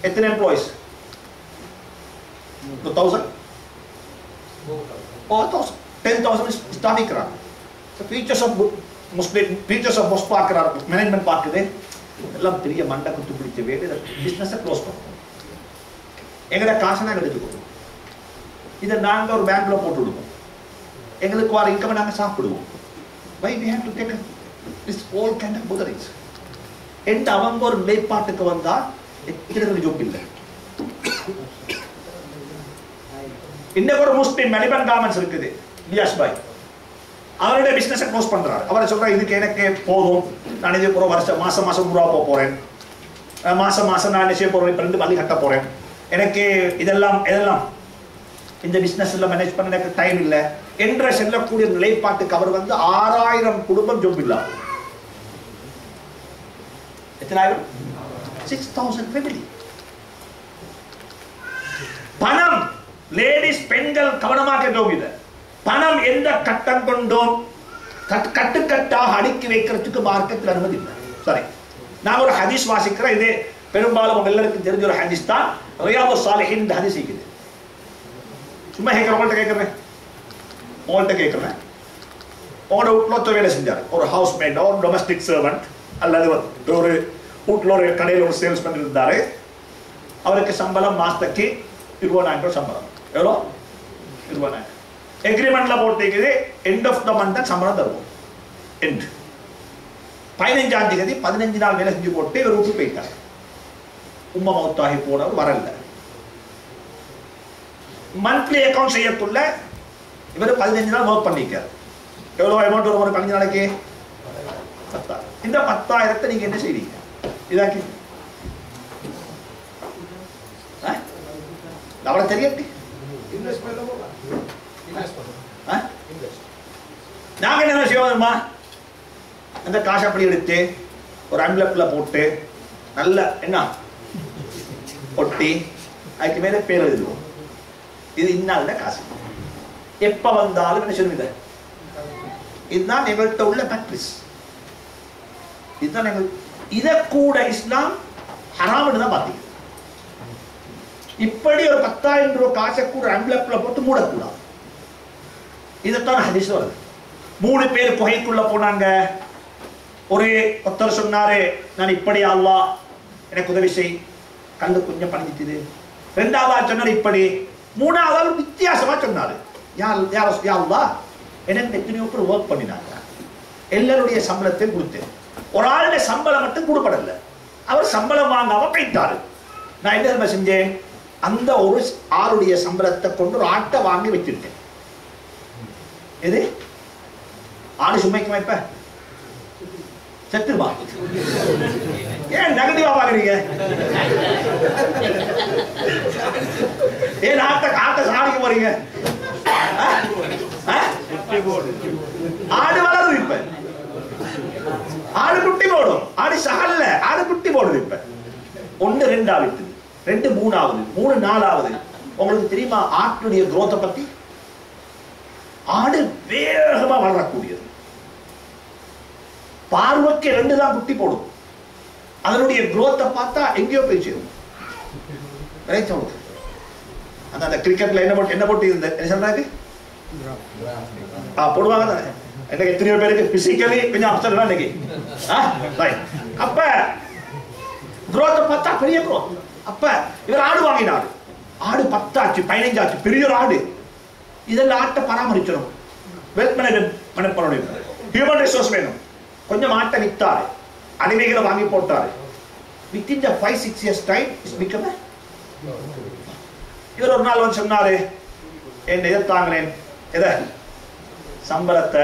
எத்தனை employees two thousand four thousand ten thousand ஸ்டாபிக்கிறாங்க futures of Muslim futures of most பார்க்குறாங்க மேனேஜ்மெண்ட் பார்க்குது இதெல்லாம் பெரிய மண்டை குத்து பிடிச்ச வேலை இதை பிஸ்னஸை க்ளோஸ் பண்ணுவோம் எங்கள்கிட்ட காசுனா எடுத்துக்கணும் இதை நாங்கள் ஒரு பேங்க்கில் போட்டு விடுவோம் எங்களுக்கு வர இன்கம் நாங்கள் சாப்பிடுவோம் why we have to take this all kind of புதரிஸ் எந்த அவங்க ஒரு நிலைப்பாட்டுக்கு வந்தால் எத்தனை ஜோப் இல்லை இன்னைக்கு ஒரு முஸ்லீம் மெலிபன் கார்மெண்ட்ஸ் இருக்குது நியாஸ் பாய் அவருடைய பிசினஸை க்ளோஸ் பண்றாரு அவரை சொல்றாரு இதுக்கு எனக்கு போதும் நான் இது ஒரு வருஷம் மாசம் மாசம் ரூபா போக போறேன் மாசம் மாசம் நான் நிச்சயம் போறேன் இப்போ ரெண்டு பள்ளி கட்ட போறேன் எனக்கு இதெல்லாம் இதெல்லாம் இந்த பிசினஸ் எல்லாம் மேனேஜ் பண்ண எனக்கு டைம் இல்லை என்ற செல்லக்கூடிய நிலைப்பாட்டுக்கு அவர் வந்து ஆறாயிரம் குடும்பம் ஜோப் இல்ல எத்தனாயிரம் சிக்ஸ் தௌசண்ட் ஃபேமிலி பணம் லேடிஸ் பெண்கள் கவனமாக ஜோபித பணம் எந்த கட்டம் கொண்டோம் கட்டுக்கட்டாக அடுக்கி வைக்கிறதுக்கு மார்க்கத்தில் அனுமதி இல்லை சரி நான் ஒரு ஹதீஸ் வாசிக்கிறேன் இது பெரும்பாலும் உங்க எல்லாருக்கும் தெரிஞ்ச ஒரு ஹதீஸ் தான் ரியாது சாலிஹின் ஹதீஸ் இருக்குது சும்மா கேட்குறவங்கள்ட்ட கேட்குறேன் உங்கள்கிட்ட கேட்குறேன் உங்களோட வீட்டில் வேலை செஞ்சார் ஒரு ஹவுஸ் மேட் ஒரு டொமஸ்டிக் சர்வெண்ட் அல்லது ஒரு வீட்டில் ஒரு கடையில் ஒரு சேல்ஸ்மேன் இருந்தார் அவருக்கு சம்பளம் மாசத்துக்கு இருபதாயிரம் ரூபாய் சம்பளம் எவ்வளோ இருபதாயிரம் அக்ரிமெண்ட்ல போட்டிருக்குது எண்ட் ஆஃப் த மந்த் தான் சம்பளம் தருவோம் எண்ட் பதினஞ்சாம் தேதி பதினஞ்சு நாள் வேலை செஞ்சு போட்டு இவர் விட்டு போயிட்டார் உம்மா மௌத்தாகி போனவர் வரல மந்த்லி அக்கௌண்ட் செய்யக்குள்ள இவர் பதினஞ்சு நாள் ஒர்க் பண்ணிக்கார் எவ்வளோ அமௌண்ட் வரும் ஒரு பதினஞ்சு நாளைக்கு பத்தாயிரம் இந்த பத்தாயிரத்தை நீங்க என்ன செய்வீங்க இதாக்கி அவ்வளோ தெரியாது நாங்க என்ன செய்வோம் அந்த காசு அப்படி எடுத்து ஒரு அன்லப்ல போட்டு நல்ல என்ன ஒட்டி அதுக்கு மேல பேர் எழுதுவோம் இது இன்னால காசு எப்ப வந்தாலும் என்ன சொல்லுங்க இதுதான் எங்கள்கிட்ட உள்ள பிராக்டிஸ் இதுதான் எங்க இதை கூட இஸ்லாம் ஹராம்னு தான் பாத்தீங்க இப்படி ஒரு பத்தாயிரம் ரூபாய் காசை கூட அன்லப்ல போட்டு மூடக்கூடாது இதத்தான் ஹதீஸ் வருது மூணு பேர் குகைக்குள்ள போனாங்க ஒரே ஒருத்தர் சொன்னாரு நான் இப்படி அல்லாஹ் எனக்கு உதவி செய் கண்ணு கொஞ்சம் பணிஞ்சிது. ரெண்டாவதாக சொன்னார் இப்படி, மூணாவதாக வித்தியாசமாக சொன்னார். யார் யார் யாவா எனக்கு எத்தனையோ பேர் ஒர்க் பண்ணினாங்க, எல்லாருடைய சம்பளத்தையும் கொடுத்தேன். ஒரு ஆளுடைய சம்பளம் மட்டும் கொடுப்படல, அவர் சம்பளம் வாங்காமல் போயிட்டார். நான் என்ன தெரியுமா செஞ்சேன், அந்த ஒரு ஆளுடைய சம்பளத்தை கொண்டு ஒரு ஆட்டை வாங்கி வச்சுருக்கேன். எது ஆடு சுமைக்குமா? இப்போ செத்துருமா? ஏன் நெகட்டிவா பாக்குறீங்க? ஏன் ஆட்ட ஆட்ட சாணிக்க போறீங்க? ஆடு வளரும், இப்ப ஆடு குட்டி போடும், ஆடு சகல்ல ஆடு குட்டி போடுது. இப்ப ஒன்று ரெண்டாவது, ரெண்டு மூணாவது, மூணு நாலாவது. உங்களுக்கு தெரியுமா ஆட்டுடைய குரோத்தை பத்தி? ஆடு வேகமா வளரக்கூடியது, பார்வைக்கு ரெண்டு தான் குட்டி போடும், அதனுடைய குரோத்தை பார்த்தா எங்கேயோ போய் சேரும். அந்த கிரிக்கெட்ல என்ன போட்டு என்ன போட்டு இருந்த என்ன சொல்றாங்க போடுவாங்க தானே. எனக்கு எத்தனையோ பேருக்கு பிசிக்கலி கொஞ்சம் அப்செட் இன்னைக்கு. அப்ப குரோத்தை பார்த்தா பெரிய குரோத். அப்ப இவர் ஆடு வாங்கினாரு, ஆடு பத்தாச்சு பதினைஞ்சாச்சு, பெரிய ஒரு ஆடு. இதெல்லாம் ஆட்டை பராமரிக்கணும், வெல்த் மேனேஜ்மெண்ட் பண்ணணும், ஹியூமன் ரிசோர்ஸ் வேணும். கொஞ்சம் ஆட்டை வித்தாரு, அடிமைகளை வாங்கி போட்டாரு. Within five six years time is become. இவர் ஒரு நாள் வந்து சொன்னாரு, என் எதிர்த்தாங்களேன் எதை சம்பளத்தை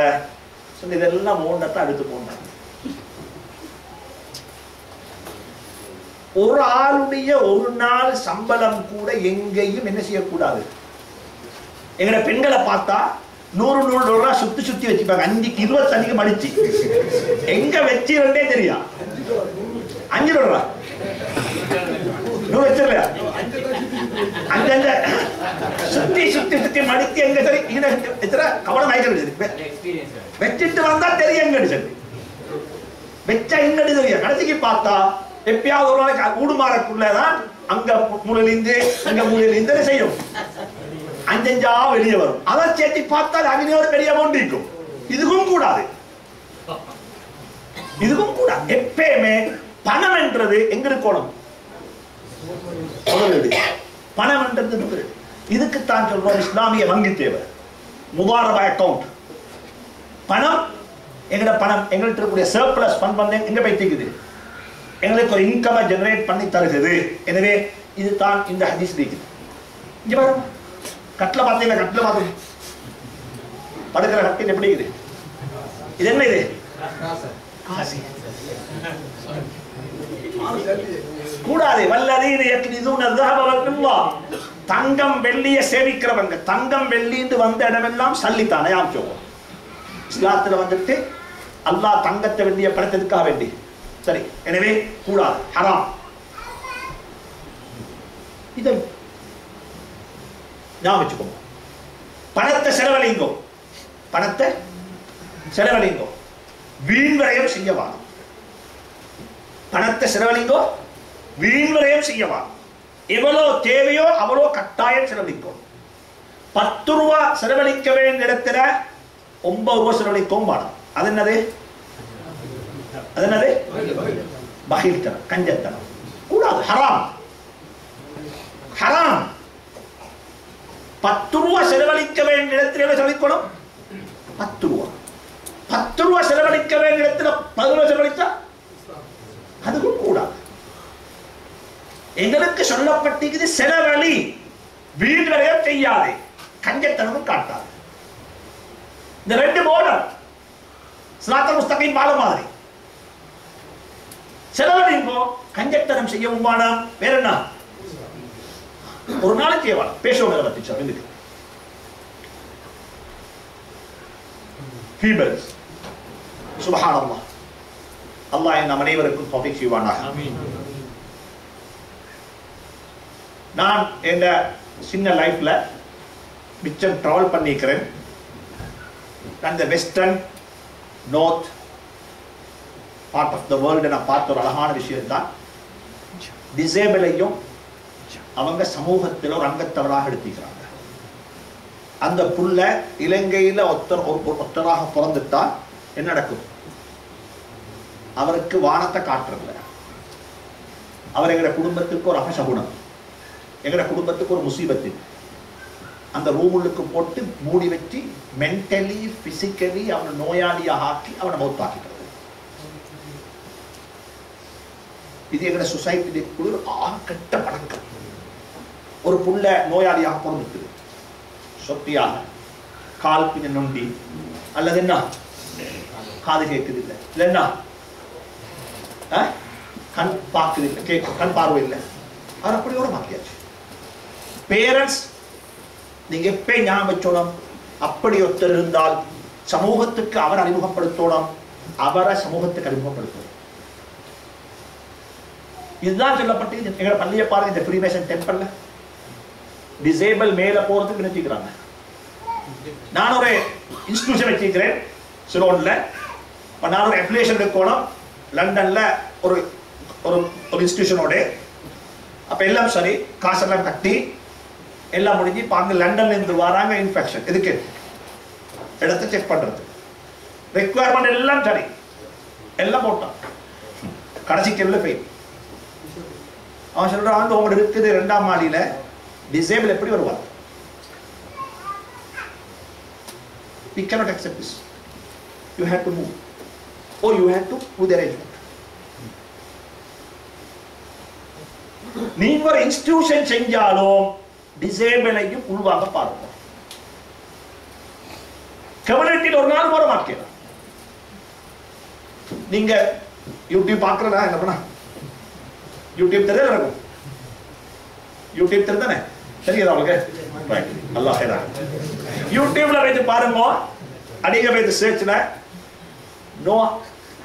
சொன்ன இதெல்லாம் ஓண்டத்தான் எடுத்து போனாங்க. ஒரு ஆளுடைய ஒரு நாள் சம்பளம் கூட எங்கேயும் என்ன செய்யக்கூடாது. எங்கட பெண்களை பார்த்தா நூறு நூறு நூறுரூவா சுத்தி சுத்தி வச்சுப்பாங்க, அஞ்சுக்கு இருபத்தி அஞ்சுக்கு மடிச்சு எங்க வச்சுருந்தே தெரியா. அஞ்சு நூறுரூவா நூறு வச்சிருலையா, அஞ்சு சுத்தி சுத்தி சுத்தி மடித்து எங்க சரி எத்தனை கவனம் ஆயிடுச்சு. வச்சுட்டு வந்தா தெரியும் எங்கன்னு சொல்லி வச்சா எங்கன்னு தெரியும். கடைசிக்கு பார்த்தா எப்பயாவது ஒரு நாளைக்கு ஊடு மாறக்குள்ளதான் அங்க மூலையிலிருந்து அங்க மூலையிலிருந்து செய்யும், அஞ்சஞ்சா வெளியே வரும். அதை சேர்த்து பார்த்தால் அங்கேயோட பெரிய அமௌண்ட் இருக்கும். இதுக்கும் கூடாது, இதுக்கும் கூடாது. எப்பயுமே பணம் என்றது எங்க இருக்கணும், பணம் என்றது. இதுக்குத்தான் சொல்றோம் இஸ்லாமிய வங்கி தேவை, முபாரபா அக்கௌண்ட். பணம் எங்கட பணம் எங்கள்கிட்ட இருக்கக்கூடிய சர்ப்ளஸ் பண் பண்ண எங்க பைத்திக்குது, எங்களுக்கு ஒரு இன்கமை ஜெனரேட் பண்ணி தருகிறது. எனவே இதுதான் இந்த ஹதீஸ் இருக்குது. இங்க பாருங்க, கட்டில பார்த்தீங்களா? கட்டில பார்த்து படுக்கிற கட்டில் எப்படி இருக்குது? இது என்ன? இது கூடாது. வல்லதீன யக்னிதூன ذهب வல்லாஹ், தங்கம் வெள்ளியை சேவிக்கிறவங்க. தங்கம் வெள்ளின்னு வந்த இடமெல்லாம் சல்லித்தானே ஆச்சோம். இஸ்லாத்துல வந்துட்டு அல்லாஹ் தங்கத்தை வெள்ளியை படைத்ததுக்காக வேண்டி சரி. எனவே கூடாது, ஹராம். இதை ஞாபகம், பணத்தை செலவழிங்கோ, பணத்தை செலவழிங்கோ, வீண்வரையும் செய்யவாங்க. பணத்தை செலவழிங்கோ, வீண்வரையும் செய்யவாங்க. எவ்வளோ தேவையோ அவ்வளோ கட்டாயம் செலவழிக்கும். பத்து ரூபா செலவழிக்க வேண்டிய இடத்துல ஒன்பது ரூபா செலவழிக்கவும் பாடம். அது என்னது? அது என்னது? பகிர்த்தனம், கஞ்சத்தனம், கூடாது, ஹராம், ஹராம். பத்து ரூபா செலவழிக்க வேண்டிய இடத்துல செலவழிக்கணும், பத்து ரூபா. பத்து ரூபா செலவழிக்க வேண்டிய இடத்துல பதினோரு செலவழித்தா அதுவும் கூடாது. எங்களுக்கு சொல்லப்பட்டிருக்குது செலவழி, வீண் விரயம் செய்யாது, கஞ்சத்தனமும் காட்டாது. இந்த ரெண்டு மோடம் சிராத்துல் முஸ்தகீம் பால மாதிரி. செலவழிங்கோ, கஞ்சத்தனம் செய்ய உமானம். வேற என்ன? ஒரு நாளைக்கு எவ்வளவு பேசுவாங்க பத்தி சொல்லுங்க. ஹீபர்ஸ் சுப்ஹானல்லாஹ். அல்லாஹ் நம் அனைவருக்கும் தௌஃபீக் செய்வானாக, ஆமீன். நான் இந்த சின்ன லைஃப்ல மிச்சம் டிராவல் பண்ணிக்கிறேன். அந்த western north part of the world நான் பார்த்த ஒரு அழகான விஷயம் தான், டிசேபிளையும் அவங்க சமூகத்தில் ஒரு அங்கத்தவராக எடுத்துக்கிறாங்க. அந்த புள்ள இலங்கையில் ஒத்தர் ஒத்தராக பிறந்துட்டா என்ன நடக்கும்? அவருக்கு வானத்தை காட்டுறதில்ல, कुछ अहशगुण कुछ मुसीबत् अंत रूम पोट्टु मूडी वेच्चि मेंटली फिजिकली नोयालिया हाक्कि मौत्ताक्कि इतने सोसाइटी और नोयालिया सोटिया काल नुंडी अलग कण पाक कण पार्वे पेरेंट्स अब समूह समूह डिसेबल मेल नान और इंस्टिट्यूशन सिलोन ना एप्लिकेशन लंडन और इंस्टिट्यूशनोड अब सर काश कटी एल मुझे लंडन वाला इंफेक्शन चेक पड़े रिक्वायरमेंट सर एल कड़ी फेल रही डिसेबल एपड़ी वर्वा we cannot accept this, you have to move or you have to do the arrangement nee var institution senjalo disabled ayum ulvaga paaru community or naaru varu markela ninga youtube paakrana enna panna youtube therilla irukum youtube therilla ne theriyada avalge right allah khairan YouTube ला वेज पारण मो, अनेक वेज search ना, no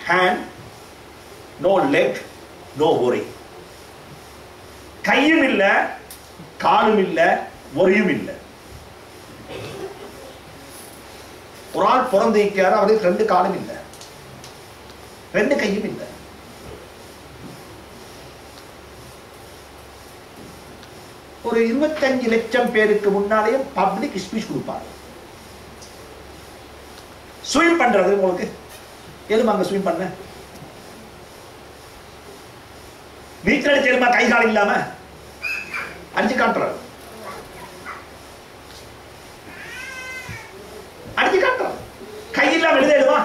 hand, no leg, no worry, कई मिल ना, काल मिल ना, worry मिल ना, पुरान पुरान देख के यार अपने रंडे काल मिल ना, रंडे कई मिल ना, और इरुपत्तंजु लक्षम पेरुक्कु मुन्नाले पब्लिक स्पीच कुडुपांगा ஸ்விம் பண்றது உங்களுக்கு எதுமாங்க ஸ்விம் பண்ண நீச்சல் அடிச்சேமா கை கால் இல்லாம அடிச்சு காட்டுறாரு அடிச்சு காட்டுறாரு கை இல்லாம எழுதேடுமா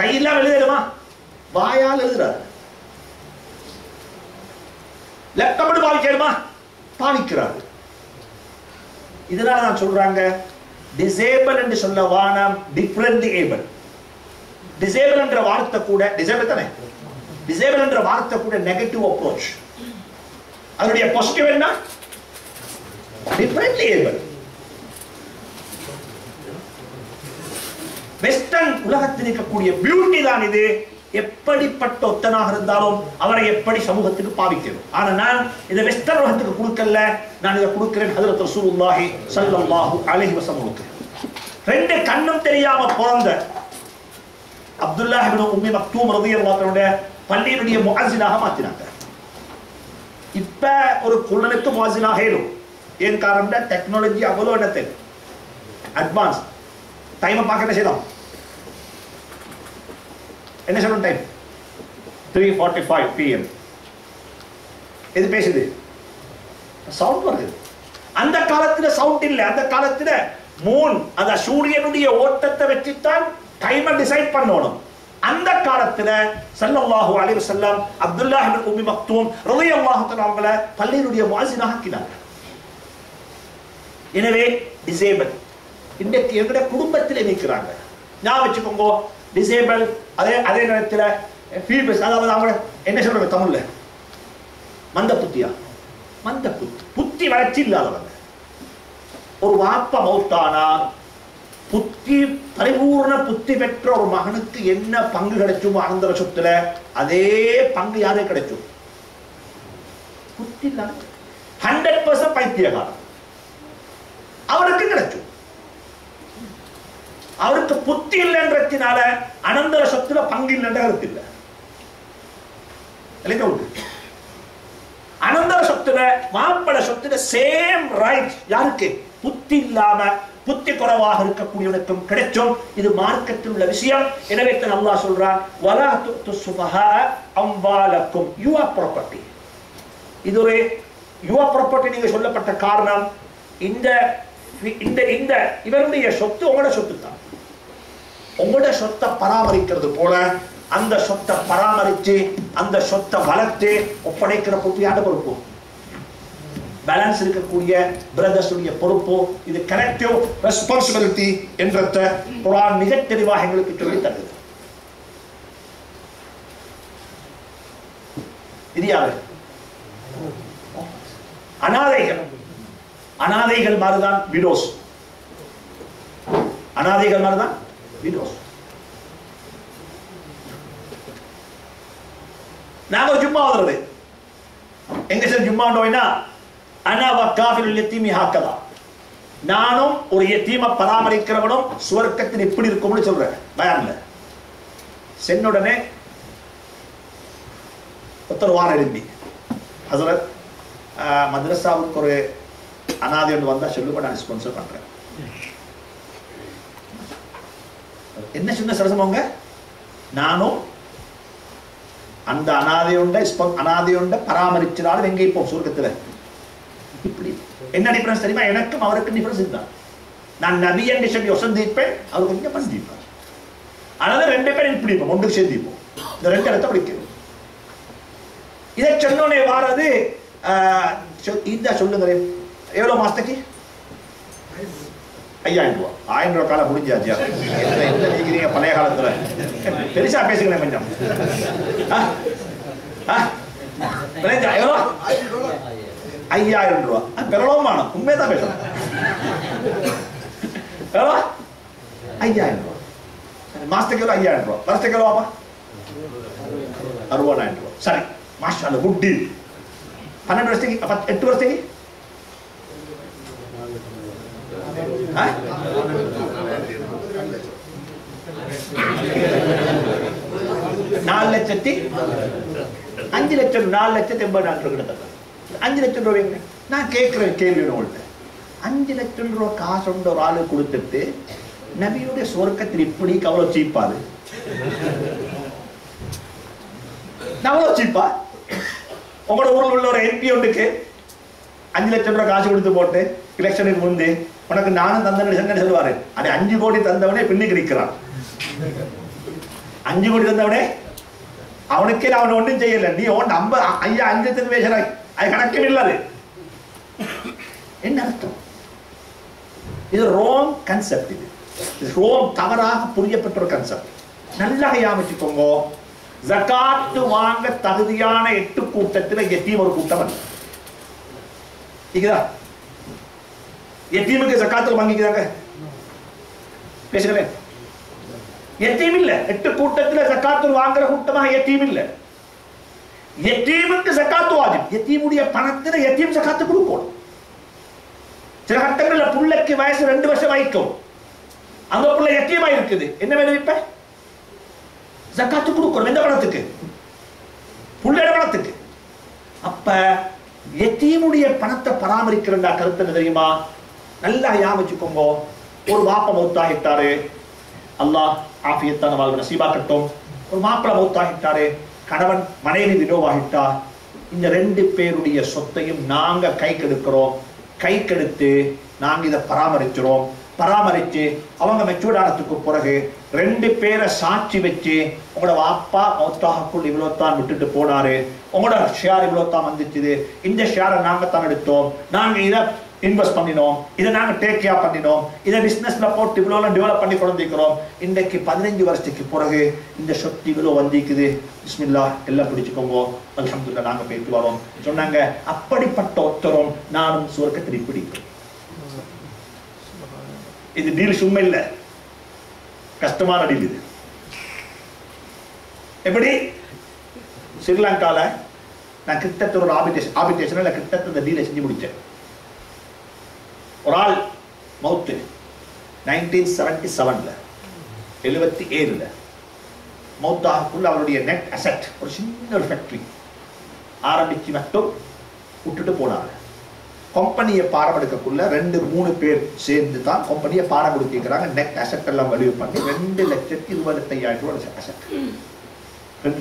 கை இல்லாம எழுதேடுமா வாயால எழுதுறாரு லெப்டபடு பாவிச்சேடுமா பாவிக்கிறாரு இதனால நான் சொல்றாங்க disabled என்று சொல்ல வானம் differently able disabled என்ற வார்த்தை கூட disabled தானே disabled என்ற வார்த்தை கூட நெகட்டிவ் அப்ரோச் அதனுடைய பாசிட்டிவ் என்ன differently able western உலகத்தில் இருக்கக்கூடிய பியூட்டி தான் இது எப்படிப்பட்ட ஒத்தனாக இருந்தாலும் அவரை எப்படி சமூகத்துக்கு பாவிக்கிறோம் ஆனா நான் இந்த வெஸ்டர் உலகத்துக்கு கொடுக்கல நான் இத கொடுக்கிறேன் ஹஜ்ரத் ரசூலுல்லாஹி ஸல்லல்லாஹு அலைஹி வஸல்லம் ரெண்டு கண்ணும் தெரியாம போறந்த அப்துல்லாஹ் இப்னு உம்மி மக்தூம் ரலியல்லாஹு அன்ஹு பள்ளியுடைய முஅஸ்ஸினாக மாத்தினாங்க இப்ப ஒரு குள்ளனுக்கு முஅஸ்ஸினாக ஏறு ஏன் காரணம்னா டெக்னாலஜி அவ்வளவு நடத்து அட்வான்ஸ் டைம் பார்க்கவே செய்யலாம் என்ன சொல்ற time three forty-five p m எது பேசுது சவுண்ட் வருது அந்த காலத்துல சவுண்ட் இல்ல அந்த காலத்துல மூன் அந்த சூரியனுடைய ஓட்டத்தை வெச்சு தான் டைமை டிசைட் பண்ணணும் அந்த காலத்துல ஸல்லல்லாஹு அலைஹி வஸல்லம் அப்துல்லாஹ் இப்னு உம்மி மக்தூம் ரலியல்லாஹு தஆலா அவங்கள பள்ளியுடைய முஅஸ்ஸினாக ஆக்கினாங்க எனவே டிசேபிள் இன்னைக்கு எங்க குடும்பத்திலே நிக்கறாங்க நான் வெச்சுக்கோங்க டிசேபிள் அதே அதே நேரத்துல ஃபீபஸ் அதாவது அவங்க என்ன சொல்றது தமிழ்ல மந்த புத்தியா மந்த புத்தி புத்தி வளர்ச்சி இல்லாதவங்க ஒரு வாப்பா மௌத்தானா புத்தி பரிபூர்ண புத்தி பெற்ற ஒரு மகனுக்கு என்ன பங்கு கிடைச்சுமோ ஆனந்தர சொத்துல அதே பங்கு யாருக்கு கிடைச்சு புத்தி இல்லாத நூறு சதவீதம் பைத்தியக்காரன் அவருக்கு கிடைச்சு அவருக்கு புத்தி இல்லன்றதினால அனந்தர சத்துல பங்கு இல்லன்ற கருத்து இல்ல. எல்லைக்கு உண்டு. அனந்தர சத்துல வாப்பட சத்துல சேம் ரைட் யாருக்கு புத்தி இல்லாம புத்திகரவாக இருக்கக்கூடியவனுக்கும் கிடைக்கும். இது மார்க்கத்தில் உள்ள விஷயம். எனவே தான் அல்லாஹ் சொல்றான் வலா துஸ்ஃபஹா அம்வாலக்கும் யுவர் ப்ராப்பர்ட்டி. இது ஒரு யுவர் ப்ராப்பர்ட்டி நீங்க சொல்லப்பட்ட காரணம் இந்த இந்த இந்த இவருடைய சொத்து உங்களோட சொத்து தான். உங்களோட சொத்தை பராமரிக்கிறது போல அந்த சொத்தை பராமரித்து அந்த சொத்தை வளர்த்து ஒப்படைக்கிற பொறுப்பியான பொறுப்பு பேலன்ஸ் இருக்கக்கூடிய பிரதர்ஸ் உடைய பொறுப்பு. இது கலெக்டிவ் ரெஸ்பான்சிபிலிட்டி என்றத குர்ஆன் மிக தெளிவாக எங்களுக்கு சொல்லி தருகிறது. இதியாவே அனாதைகள் அனாதைகள் மாதிரிதான் விடோஸ் அனாதைகள் மாதிரிதான் விடோஸ். நாங்க ஜும்மா ஓதுறது எங்க சார் ஜும்மா ஓதுனா அனா வகாஃபிலுல் யதீமி ஹக்கதா நானும் ஒரு யதீமை பராமரிக்கிறவனும் சுவர்க்கத்தில் இப்படி இருக்கும்னு சொல்றேன். பயான்ல சென்னுடனே ஒருத்தர் வார எழுப்பி ஹசரத் மதரசாவுக்கு ஒரு அனாதை ஒன்று வந்தா சொல்லுங்க நான் ஸ்பான்சர் பண்றேன். என்ன சொன்ன சரசமாங்க நானும் அந்த அனாதையுண்ட அனாதையுண்ட பராமரிச்சாலும் எங்கே இப்போ சுவர்க்கத்துல இப்படி என்ன டிஃபரன்ஸ் தெரியுமா? எனக்கும் அவருக்கும் டிஃபரன்ஸ் இதுதான். நான் நபி என்று சொல்லி ஒசந்திப்பேன், அவர் கொஞ்சம் பந்திப்பார். அதனால ரெண்டு பேரும் இப்படி இருப்போம், ஒன்றுக்கு சேர்ந்திப்போம். இந்த ரெண்டு இடத்த பிடிக்கிறோம். இதை சொன்னோடனே வாரது இதா சொல்லுங்க எவ்வளோ மாசத்துக்கு ஐயாயிரம் ரூபா ஆயிரம் ரூபா காலம் முடிஞ்சாச்சு. என்ன நீங்க பழைய காலத்துல பெருசா பேசுங்களேன் கொஞ்சம் எவ்வளோ ஐயாயிரம் ரூபாய் பெறலோமான உண்மைதான் பேசுறேன். ஐயாயிரம் ரூபாய் மாசத்துக்கு எவ்வளோ ஐயாயிரம் ரூபாய் வருஷத்துக்கு எவ்வளோப்பா அறுபதாயிரம் ரூபாய். சரி மாஷா அல்லா குட் டீல். பன்னெண்டு வருஷத்துக்கு எட்டு வருஷத்துக்கு நாலு லட்சத்தி அஞ்சு லட்சம் நாலு லட்சத்தி எண்பது நாலு கிட்டத்தட்ட அஞ்சு லட்சம் ரூபாய். நான் கேட்கிற கேள்வி உங்கள்கிட்ட அஞ்சு லட்சம் ரூபாய் காசு கொண்ட ஒரு ஆளு கொடுத்துட்டு நபியுடைய சொர்க்கத்தில் இப்படி அவ்வளோ சீப்பாரு அவ்வளோ சீப்பா? உங்களோட ஊரில் உள்ள ஒரு எம்பி ஒன்றுக்கு அஞ்சு லட்சம் ரூபாய் காசு கொடுத்து போட்டு எலெக்ஷனுக்கு முந்து உனக்கு நானும் தந்தவனே சொல்லுவாரு அது அஞ்சு கோடி தந்தவனே பின்னுக்கு நிற்கிறான். அஞ்சு கோடி தந்தவனே அவனுக்கே அவனை ஒன்றும் செய்யலை. நீ ஒன்று ஐம்பது ஐயா அஞ்சு லட்சம் பேசுறாய் அது கணக்கில் இல்லாது என்ன அர்த்தம்? இது ரோங் கான்செப்ட். இது ரோங் தவறாக புரியப்பட்ட ஒரு கான்செப்ட். நல்லா யாமிச்சுக்கோங்க. ஜகாத் வாங்க தகுதியான எட்டு கூட்டத்தில் யதீம் ஒரு கூட்டம். இதுதான் யதீமுக்கு ஜகாத்தில் வாங்கிக்கிறாங்க பேசுகிறேன். யதீம் இல்லை எட்டு கூட்டத்தில் ஜகாத்தில் வாங்குற கூட்டமாக யதீம் இல்லை. யதீமுக்கு ஜகாத் வாஜிப். யதீமுடைய பணத்துல யதீம் ஜகாத் கொடுக்கணும். சில கட்டங்களில் புள்ளைக்கு வயசு ரெண்டு வருஷம் ஆயிக்கும் அந்த புள்ள யதீமா இருக்குது என்ன வேணும் இப்ப ஜகாத் கொடுக்கணும். எந்த பணத்துக்கு? புள்ளையோட பணத்துக்கு. அப்ப யதீமுடைய பணத்தை பராமரிக்கிறதா கருத்து என்ன தெரியுமா? நல்லா யாமிச்சுக்கோங்க. ஒரு மாப்ப மௌத்தாகிட்டாரு அல்லாஹ் ஆஃபியத்தான வாழ்வு நசீபாக்கட்டும். ஒரு மாப்பிள மௌத்தாகிட்டாரு கணவன் மனைவி வினோவாகிட்டா இந்த ரெண்டு பேருடைய சொத்தையும் நாங்க கை கெடுக்கிறோம். கை கெடுத்து நாங்க இதை பராமரிக்கிறோம். பராமரித்து அவங்க மெச்சூர்டானத்துக்கு பிறகு ரெண்டு பேரை சாட்சி வச்சு உங்களோட வாப்பா மௌத்தாகக்குள் இவ்வளோத்தான் விட்டுட்டு போனாரு, உங்களோட ஷேர் இவ்வளோத்தான் வந்துச்சுது, இந்த ஷேரை நாங்கள் தான் எடுத்தோம், நாங்கள் இதை இன்வெஸ்ட் பண்ணினோம், இதை நாங்கள் டேக் கேர் பண்ணினோம், இதை பிஸ்னஸ்ல போட்டு இவ்வளோ டெவலப் பண்ணி கொண்டிருக்கிறோம், இன்றைக்கு பதினஞ்சு வருஷத்துக்கு பிறகு இந்த சொத்து இவ்வளோ வந்திக்குது, பிஸ்மில்லா எல்லாம் பிடிச்சுக்கோங்க, அல்ஹம்துலில்லாஹ் நாங்கள் போயிட்டு வரோம் சொன்னாங்க. அப்படிப்பட்ட ஒத்தரும் நானும் சுவர்க்கத்தில் இப்படி இது டீல் சும்மா இல்லை, கஷ்டமான டீல் இது. எப்படி ஸ்ரீலங்காவில் நான் கிட்டத்தட்ட ஒரு ஆபிடேஷன் ஆபிடேஷன் இல்லை கிட்டத்தட்ட டீலை செஞ்சு முடித்தேன். ஒரு ஆள் மவுத்து நைன்டீன் செவன்டி செவன்ல எழுபத்தி ஏழுல மவுத்தாக்குள்ள அவருடைய நெட் அசட் ஒரு சின்ன ஒரு ஃபேக்டரி ஆரம்பிச்சு மட்டும் விட்டுட்டு போனாங்க. कंपनिया पारमेड़क रेंडु मूणु पेर सेर्ंदु तान कंपनिया पारमेड़क्किरांगा नेट असेट एल्लाम वैल्यू पण्णि दो लाख पच्चीस हज़ार रூபாய்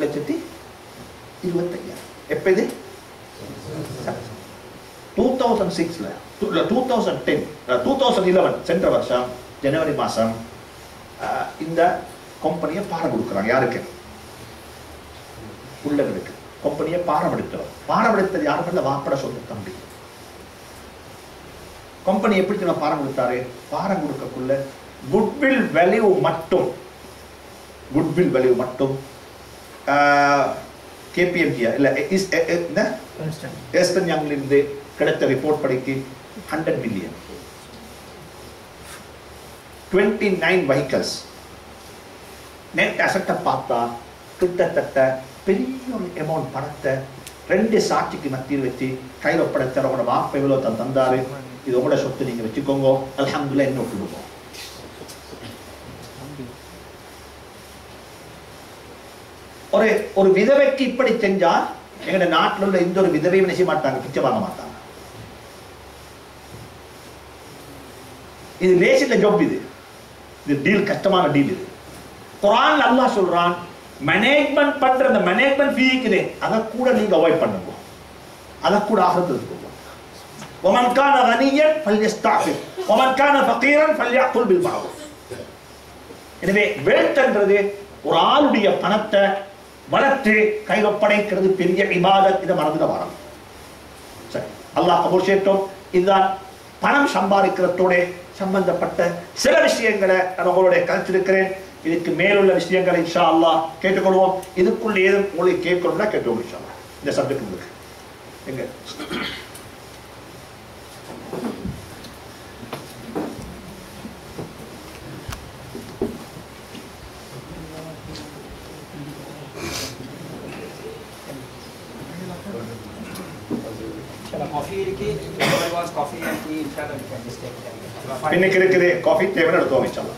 असेट दो लाख पच्चीस हज़ार एप्पो इदु दो हज़ार छह ला दो हज़ार दस दो हज़ार ग्यारह सेंट्र वर्षम जनवरी मासम इंद कंपनिया पारमेड़क्किरांगा यारुक्कु उल्लगडु कंपनिया पारमेड़क्किरांगा पारमेड़क्किरांगा यार मेल वापड़ा सोल्लु तंबी कंपनी एप्पड़ी तेना पारम कुडुत्तारु पारम कुडुक्कக்குள்ள goodwill value மட்டும் goodwill value மட்டும் K P M G இல்ல இஸ் என்ன எஸ்டன் யங்ல இருந்து கிடைத்த ரிப்போர்ட் படிக்கு நூறு மில்லியன் இருபத்தி ஒன்பது vehicles net asset பார்த்தா கிட்டத்தட்ட பெரிய ஒரு amount பணத்தை ரெண்டு சாட்சிக்கு மத்தியில் வச்சு கையில ஒப்படைத்தார் அவரோட வாப்பை எவ்வளவு தான் தந்தாரு இது உங்களோட சொத்து நீங்க வெச்சுக்கோங்க அல்ஹம்துலில்லாஹ் இன்னும் கொடுங்க ஒரே ஒரு விதவைக்கு இப்படி செஞ்சா எங்க நாட்டுல உள்ள இந்த ஒரு விதவையை நிச்சய மாட்டாங்க பிச்சை வாங்க மாட்டாங்க இது லேசில ஜாப் இது இது டீல் கஷ்டமான டீல் இது குர்ஆன்ல அல்லாஹ் சொல்றான் மேனேஜ்மென்ட் பண்ற அந்த மேனேஜ்மென்ட் ஃபீ கிரே அத கூட நீங்க அவாய்ட் பண்ணுங்க அத கூட ஆகிறது ومن كان غنيا فليستعفف ومن كان فقيرا فليأكل بالمعروف எனவே வேட்டன்றது ஒரு ஆளுடைய பணத்தை வளத்து கையில படைக்கிறது பெரிய இபாதத் இத மறந்துட வரணும் சரி அல்லாஹ் அபூர்ஷேட்டோம் இந்த பணம் சம்பாதிக்கிறதோட சம்பந்தப்பட்ட சில விஷயங்களை நம்மளோட கலந்துக்கிறேன் இதுக்கு மேலுள்ள விஷயங்களை இன்ஷா அல்லாஹ் கேட்டுக்கொள்வோம் இதுக்குள்ள ஏதும் ஒளி கேட்கணும்னா கேட்டுக்கோ இன்ஷா அல்லாஹ் இந்த சப்ஜெக்ட் உங்களுக்கு எங்க पीने के लिए के लिए कॉफी टेबल रखो हमें चलो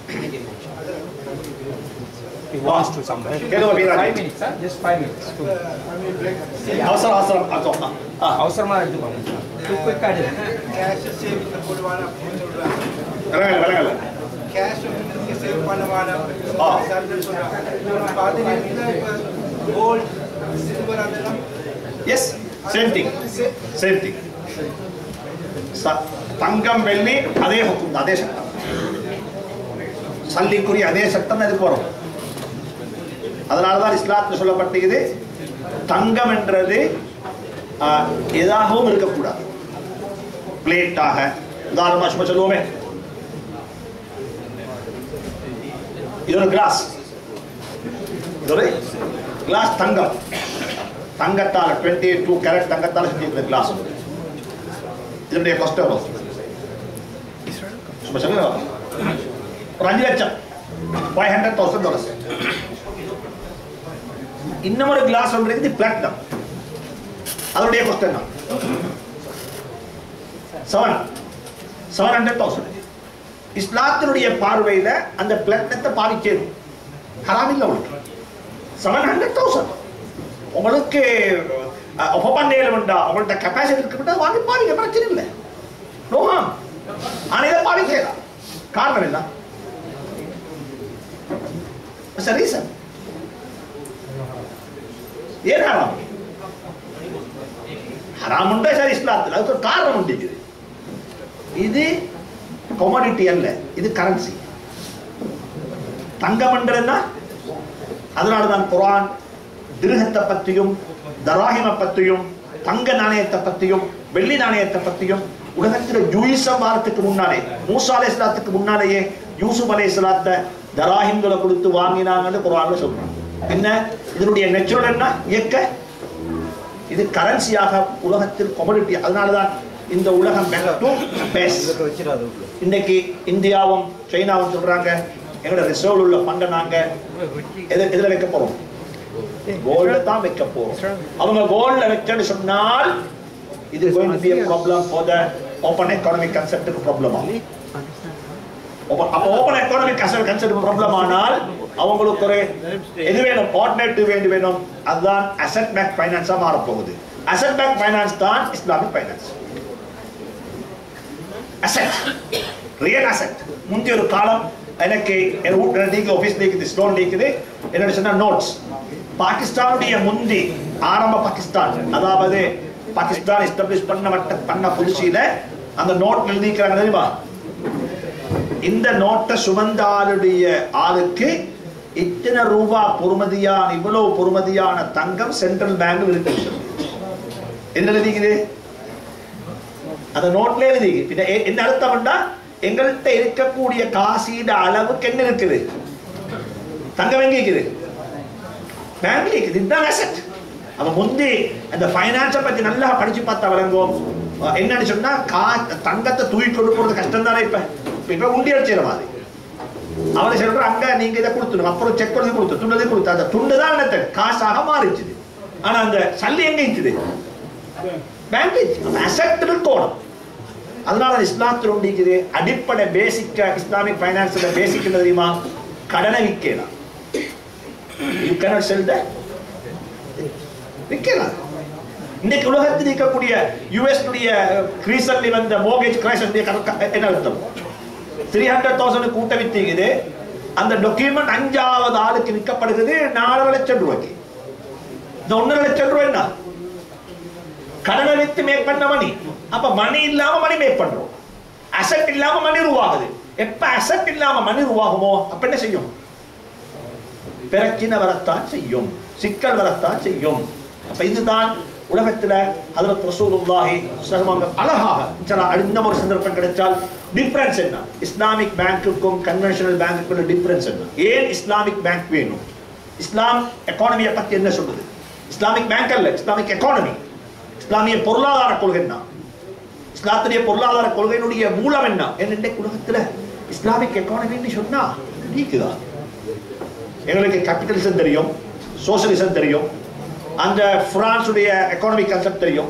वास्ट टू समवेयर क्या तो अभी five minutes sir just five minutes to अवसर अवसर आ जाओ हाँ अवसर मार दो बाबू तू कोई कार्ड है ना कैश सेव करने वाला गलत गलत गलत कैश सेव करने वाला हाँ बाद में गोल्ड सिल्वर आदि ना yes same thing same thing தங்கம் வெள்ளி அதே ஹுக்கும் அதே சட்டம் சல்லிக்குரிய அதே சட்டம் எதுக்கு வரும் அதனால தான் இஸ்லாத்துல சொல்லப்பட்டிருக்குது தங்கம் என்றது எதாகவும் இருக்க கூடாது பிளேட்டாக உதாரணமா சும்மா சொல்லுவோமே இது ஒரு கிளாஸ் இது ஒரு கிளாஸ் தங்கம் தங்கத்தால இருபத்தி எட்டு கரெக்ட் தங்கத்தால செஞ்ச கிளாஸ் இதனுடைய காஸ்ட் எவ்வளவு சும்மா சொல்லுங்க ஒரு அஞ்சு லட்சம் ஐநூறு ஆயிரம் டாலர்ஸ் இன்னும் ஒரு கிளாஸ் ஒன்று இருக்குது பிளாட்டினம் அதனுடைய காஸ்ட் என்ன ஏழு ஏழு நூறு ஆயிரம் இஸ்லாத்தினுடைய பார்வையில அந்த பிளாட்டினத்தை பாதிச்சது ஹராம் இல்ல உங்களுக்கு ஏழு ஏழு நூறு உங்களுக்கு அவங்கள்ட்ட கெப்பாசிட்டி இருக்கு வாங்கி பாருங்க பிரச்சனை இல்லை ஆனா இதை பாதிக்கல காரணம் என்ன ரீசன் ஏன் ஹராம் ஹராம் உண்டா சார் இஸ்லாத்துல அதுக்கு ஒரு காரணம் உண்டு இது கமாடிட்டி அல்ல இது கரன்சி தங்கம்ன்றதுன்னா அதனாலதான் குர்ஆன் திருஹத்தை பற்றியும் தராஹிம பற்றியும் தங்க நாணயத்தை பற்றியும் வெள்ளி நாணயத்தை பற்றியும் உலகத்திலே ஜூயிஸ வாரத்துக்கு முன்னாலே மூசா அலைஹிஸ்ஸலாத்துக்கு முன்னாலேயே யூசுப் அலைஹிஸ்ஸலாத்தை தராஹிம்களை கொடுத்து வாங்கினாங்கன்னு குர்ஆன்ல சொல்றாங்க. என்ன இதனுடைய நேச்சுரல் என்ன ஏக்க இது கரன்சியாக உலகத்தில் கமாடிட்டி அதனால தான் இந்த உலகம் பெங்கட்டும் பேஸ் வெச்சிராது. இன்னைக்கு இந்தியாவும் சைனாவும் சொல்றாங்க எங்க ரிசர்வ்ல உள்ள பண்டை நாங்க எதிர வைக்க போறோம் கோல்ட் தான் வைக்க போறோம் அவங்க கோல்ட்ல வெச்சன்னு சொன்னால் இது going to be a problem for the open economic concept problem அப்ப open economic concept problem ஆனால் அவங்களுக்கு ஒரு எது வேணும் ஆல்டர்னேட்டிவ் வேண்டி வேணும் அதுதான் asset backed finance ஆ மாற போகுது asset backed finance தான் Islamic finance asset, real asset. Munthi oru column anakke root rendikke office likke store likke enna sonna notes. Pakistan udiya mundi aramba Pakistan adavade Pakistan establish panna matta panna policyile andha note eldikranga theriyuma indha note sumandaaludiya aalukku इतना रूपा पुरमदियान इवलो पुरमदियान तंगम central bank में लिखते हैं इन्हें ले दिखे अतः note ले दिखे फिर इन्हें अर्थात बंदा इंगल तेरे का पूरी काशी डाला वो किन्हें लिखते हैं तंगम इंगे लिखते हैं बैंक लिखते हैं इतना एसेट अब मुंदे अतः फाइनेंस पर जिन अल्लाह पढ़ी चुपता वालों को इन्हें निशुन्ना का तंग அவளை சொல்றாங்க நீங்க இத கொடுத்துடுங்க அப்புறம் செக் பண்ணி கொடுத்து துண்டதே கொடுத்து அந்த துண்டதா என்னது காசாக மாறிடுச்சு ஆனா அந்த சல்லி எங்க இருக்குது பேங்க் அசெட் இருக்கணும் அதனால இஸ்லாத்துல ஒண்டிக்குது அடிப்படை பேசிக் இஸ்லாமிக் ஃபைனான்ஸ்ல பேசிக் என்ன தெரியுமா கடனை விக்கலாம் you cannot sell that விக்கலாம் இன்னைக்கு உலகத்துல இருக்கக்கூடிய யுஎஸ் உடைய கிரைசிஸ்ல வந்த mortgage crisis என்ன அர்த்தம் three hundred thousand கூட்ட வித்திக்குது அந்த டாக்குமெண்ட் அஞ்சாவது ஆளுக்கு விற்கப்படுகிறது four lakh ரூபாய்க்கு இந்த one lakh ரூபாய் என்ன கடனை வித்து மேக் பண்ண மணி அப்ப மணி இல்லாம மணி மேக் பண்றோம் அசெட் இல்லாம மணி உருவாகுது எப்ப அசெட் இல்லாம மணி உருவாகுமோ அப்ப என்ன செய்யும் பெருக்கின வரத்தான் செய்யும் சிக்கல் வரத்தான் செய்யும் அப்ப இதுதான் உலகத்துல ஹஜ்ரத் ரசூலுல்லாஹி ஸல்லல்லாஹு அலைஹி வஸல்லம் அடுத்த ஒரு சந்தர்ப்பம் கிடைச்சால் டிஃபரன்ஸ் என்ன இஸ்லாமிக் பேங்க்குக்கும் கன்வென்ஷனல் பேங்க்குக்குள்ள டிஃபரன்ஸ் என்ன ஏன் இஸ்லாமிக் பேங்க் வேணும் இஸ்லாம் எகனாமியை பத்தி என்ன சொல்லுது இஸ்லாமிக் பேங்க் அல்ல இஸ்லாமிக் எகனாமி இஸ்லாமிய பொருளாதார கொள்கை என்ன இஸ்லாத்திய பொருளாதார கொள்கையினுடைய மூலம் என்ன என்னென்ன உலகத்துல இஸ்லாமிக் எகனாமின்னு சொன்னா நீக்குதா எங்களுக்கு கேபிட்டலிசம் தெரியும் சோஷலிசம் தெரியும் அந்த பிரான்ஸ் உடைய எகனாமிக் கான்செப்ட் தெரியும்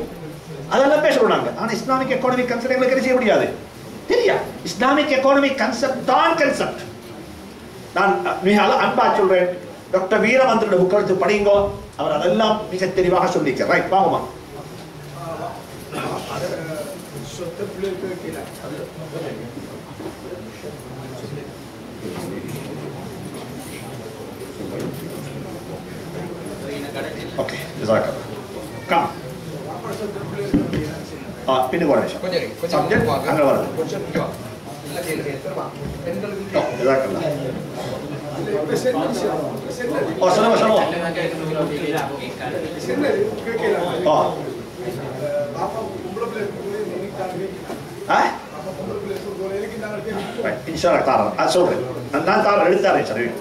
அதெல்லாம் பேசுறாங்க ஆனா இஸ்லாமிக் எகனாமிக் கான்செப்ட் எங்களுக்கு தெரிய முடியாது தெரியா இஸ்லாமிக் எகனாமிக் கான்செப்ட் தான் கான்செப்ட் நான் மிஹால அன்பா சொல்றேன் டாக்டர் வீரமந்திரோட புக் எடுத்து படிங்க அவர் அதெல்லாம் மிக தெளிவாக சொல்லிக்கிறார் ரைட் பாருங்க சொத்து பிளேக்கு கீழ அது ओके जजाक का हां पिन वाला है कोई कोई सब्जेक्ट अंग वाला क्वेश्चन क्या इनका खेल है सर मां इनका जजाक अल्लाह और सलाम सलाम हां आप उम्र पे नहीं टारगेट हैं इंशाल्लाह तारा आज सो अंदर तारा रेडी तारा चलेगी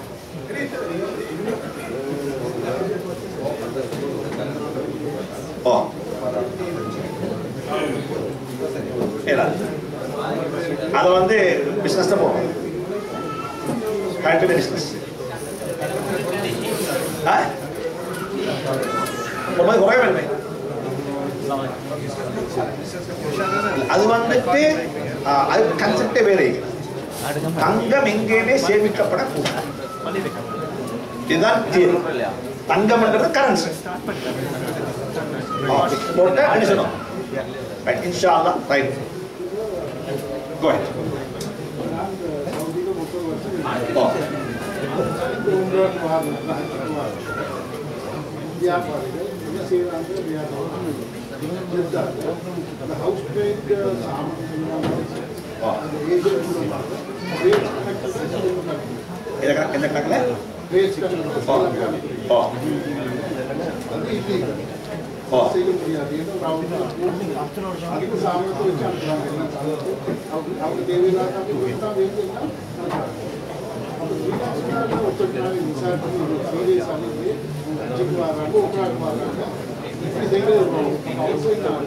Oh. Ela. Adu vande business da po. Type business. Ha? Omai horay velme. Adu vanditte adu concept vere irukku. Tangam engene sevikkapada koodum. Idan theory. Tangam endra currency. और बोलते हैं अनिश्चित हो राइट इंशाअल्लाह राइट गो अहेड इधर इधर कर ले और से किया दिया तो राउंड आफ्टर और आगे के सामने तो चल रहा है अब अब देवेला का व्यवस्था देख लेना अब विकास का उत्तर जाने इंसान को पूरे साल में जो आ रहा है वो प्राप्त हो रहा है इसलिए देख रहे हो और से और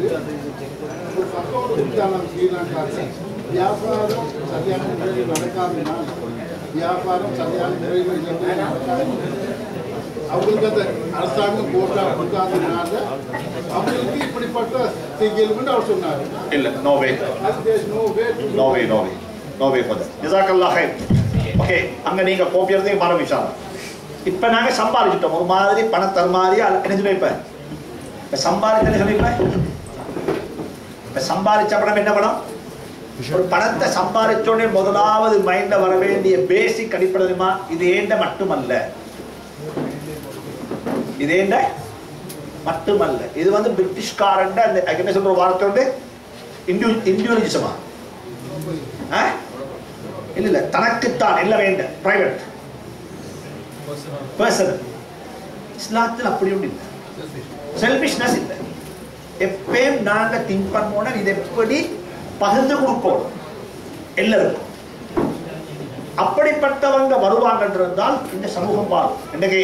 फको जाना श्रीलंका से व्यापार सत्यान के बारे में व्यापार सत्यान के बारे में அவங்களுக்கு அரசாங்க கோட்டா கொடுக்காதனால அவங்களுக்கு இப்படிப்பட்ட செய்திகள் அவர் சொன்னார் இல்ல no way no way no way no way no way போதா ஜஸாக்கல்லாஹ் ஹை ஓகே அங்க நீங்க காப்பி எடுத்து பாருங்க இன்ஷாஅல்லாஹ் இப்போ நாங்க சம்பாரிச்சிட்டோம் ஒரு மாதிரி பண தர்மாரியா அடைஞ்சிட்டோம் இப்போ இப்போ சம்பாரிச்சது சொல்லிப்ப இப்போ சம்பாரிச்ச அப்புறம் என்ன பண்ணோம் பணத்தை சம்பாரிச்சோனே முதலாவது மைண்ட்ல வர வேண்டிய பேசிக் அடிப்படைமா இது ஏண்ட மட்டுமல்ல இது ஏண்ட மட்டுமல்ல இது வந்து பிரிட்டிஷ் காரண்ட அந்த என்ன சொல்ற வார்த்தையோட இண்டிவிஜுவலிசமா ஹ இல்ல இல்ல தனக்கு தான் இல்ல வேண்ட பிரைவேட் பர்சனல் இஸ்லாத்துல அப்படி ஒண்ணு இல்ல செல்ஃபிஷ்னஸ் இல்ல எப்பேம் நாங்க திங்க் பண்ணோம்னா இது எப்படி பகிர்ந்து கொடுக்கணும் எல்லாருக்கும் அப்படிப்பட்டவங்க வருவாங்கன்ற இருந்தால் இந்த சமூகம் பாரு இன்னைக்கு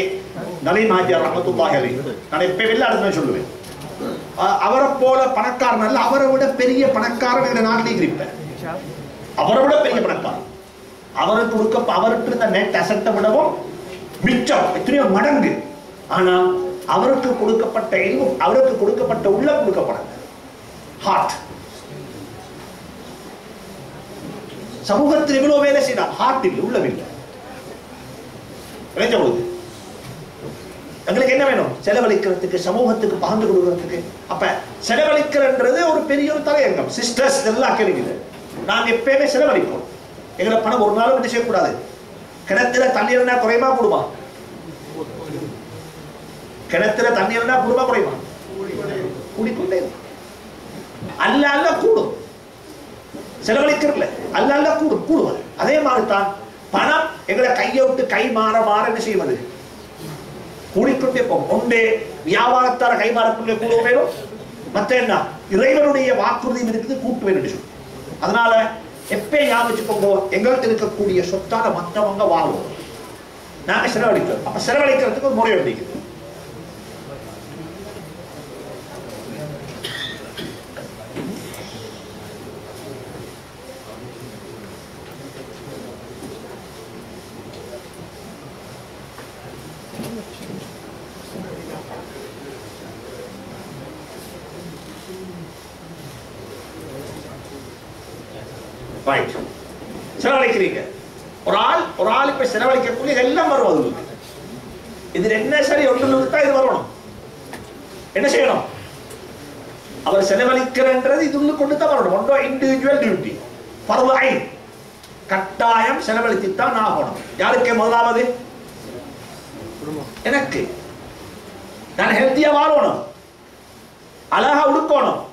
நலீம் ஹாஜியார் ரஹ்மத்துல்லாஹி அலைஹி நான் எப்பவே இல்ல அத சொல்லுவேன் அவரை போல பணக்காரன் அல்ல அவரை விட பெரிய பணக்காரன் இந்த நாட்டில் இருக்கிறார் அவரை விட பெரிய பணக்காரன் அவருக்கு கொடுக்க அவருக்கு இருந்த நெட் அசெட்டை விடவும் மிச்சம் எத்தனையோ மடங்கு ஆனா அவருக்கு கொடுக்கப்பட்ட இல்மும் அவருக்கு கொடுக்கப்பட்ட உள்ள கொடுக்கப்படல ஹார்ட் சமூகத்தில் இவ்வளவு வேலை செய்யலாம் ஹார்ட் இல்லை உள்ளவில்லை எங்களுக்கு என்ன வேணும் செலவழிக்கிறதுக்கு சமூகத்துக்கு பகிர்ந்து கொடுக்கறதுக்கு அப்ப செலவழிக்கிறன்றது ஒரு பெரிய ஒரு தலையங்கம் சிஸ்டர்ஸ் எல்லாம் கேள்வியில் நாங்கள் எப்பயுமே செலவழிப்போம் எங்களை பணம் ஒரு நாளும் என்ன செய்யக்கூடாது கிணத்துல தண்ணீர்னா குறையுமா கூடுமா கிணத்துல தண்ணீர்னா கூடுமா குறையுமா கூடிக்கொண்டே அல்ல அல்ல கூடும் செலவழிக்கிறல அல்ல அல்ல கூடும் கூடுவது அதே மாதிரி தான் பணம் எங்களை கையை விட்டு கை மாற மாற என்ன செய்வது கூடிக்கொண்டே போகும் ஒன்றே வியாபாரத்தார கை மாறக்குள்ளே கூடும் வேணும் மற்ற என்ன இறைவனுடைய வாக்குறுதியும் இருக்குது கூட்டு வேணும் சொல்லி அதனால எப்பயும் ஞாபகம் வச்சுக்கோங்க எங்கள்கிட்ட இருக்கக்கூடிய சொத்தான மற்றவங்க வாழும் நாங்கள் செலவழிக்கிறோம் அப்ப செலவழிக்கிறதுக்கு ஒரு முறை எடுத்துக்கிறது செலவழிக்கிறீங்க ஒரு ஆள் ஒரு ஆள் இப்ப செலவழிக்கக்கூடிய இதெல்லாம் வரும் அது இது என்ன சரி ஒன்று இது வரணும் என்ன செய்யணும் அவர் செலவழிக்கிறன்றது இதுள்ள கொண்டு தான் வரணும் ஒன்றோ இண்டிவிஜுவல் டியூட்டி பர்வ ஐன் கட்டாயம் செலவழித்துத்தான் ஆகணும் யாருக்கு முதலாவது எனக்கு நான் ஹெல்த்தியா வாழணும் அழகா உடுக்கணும்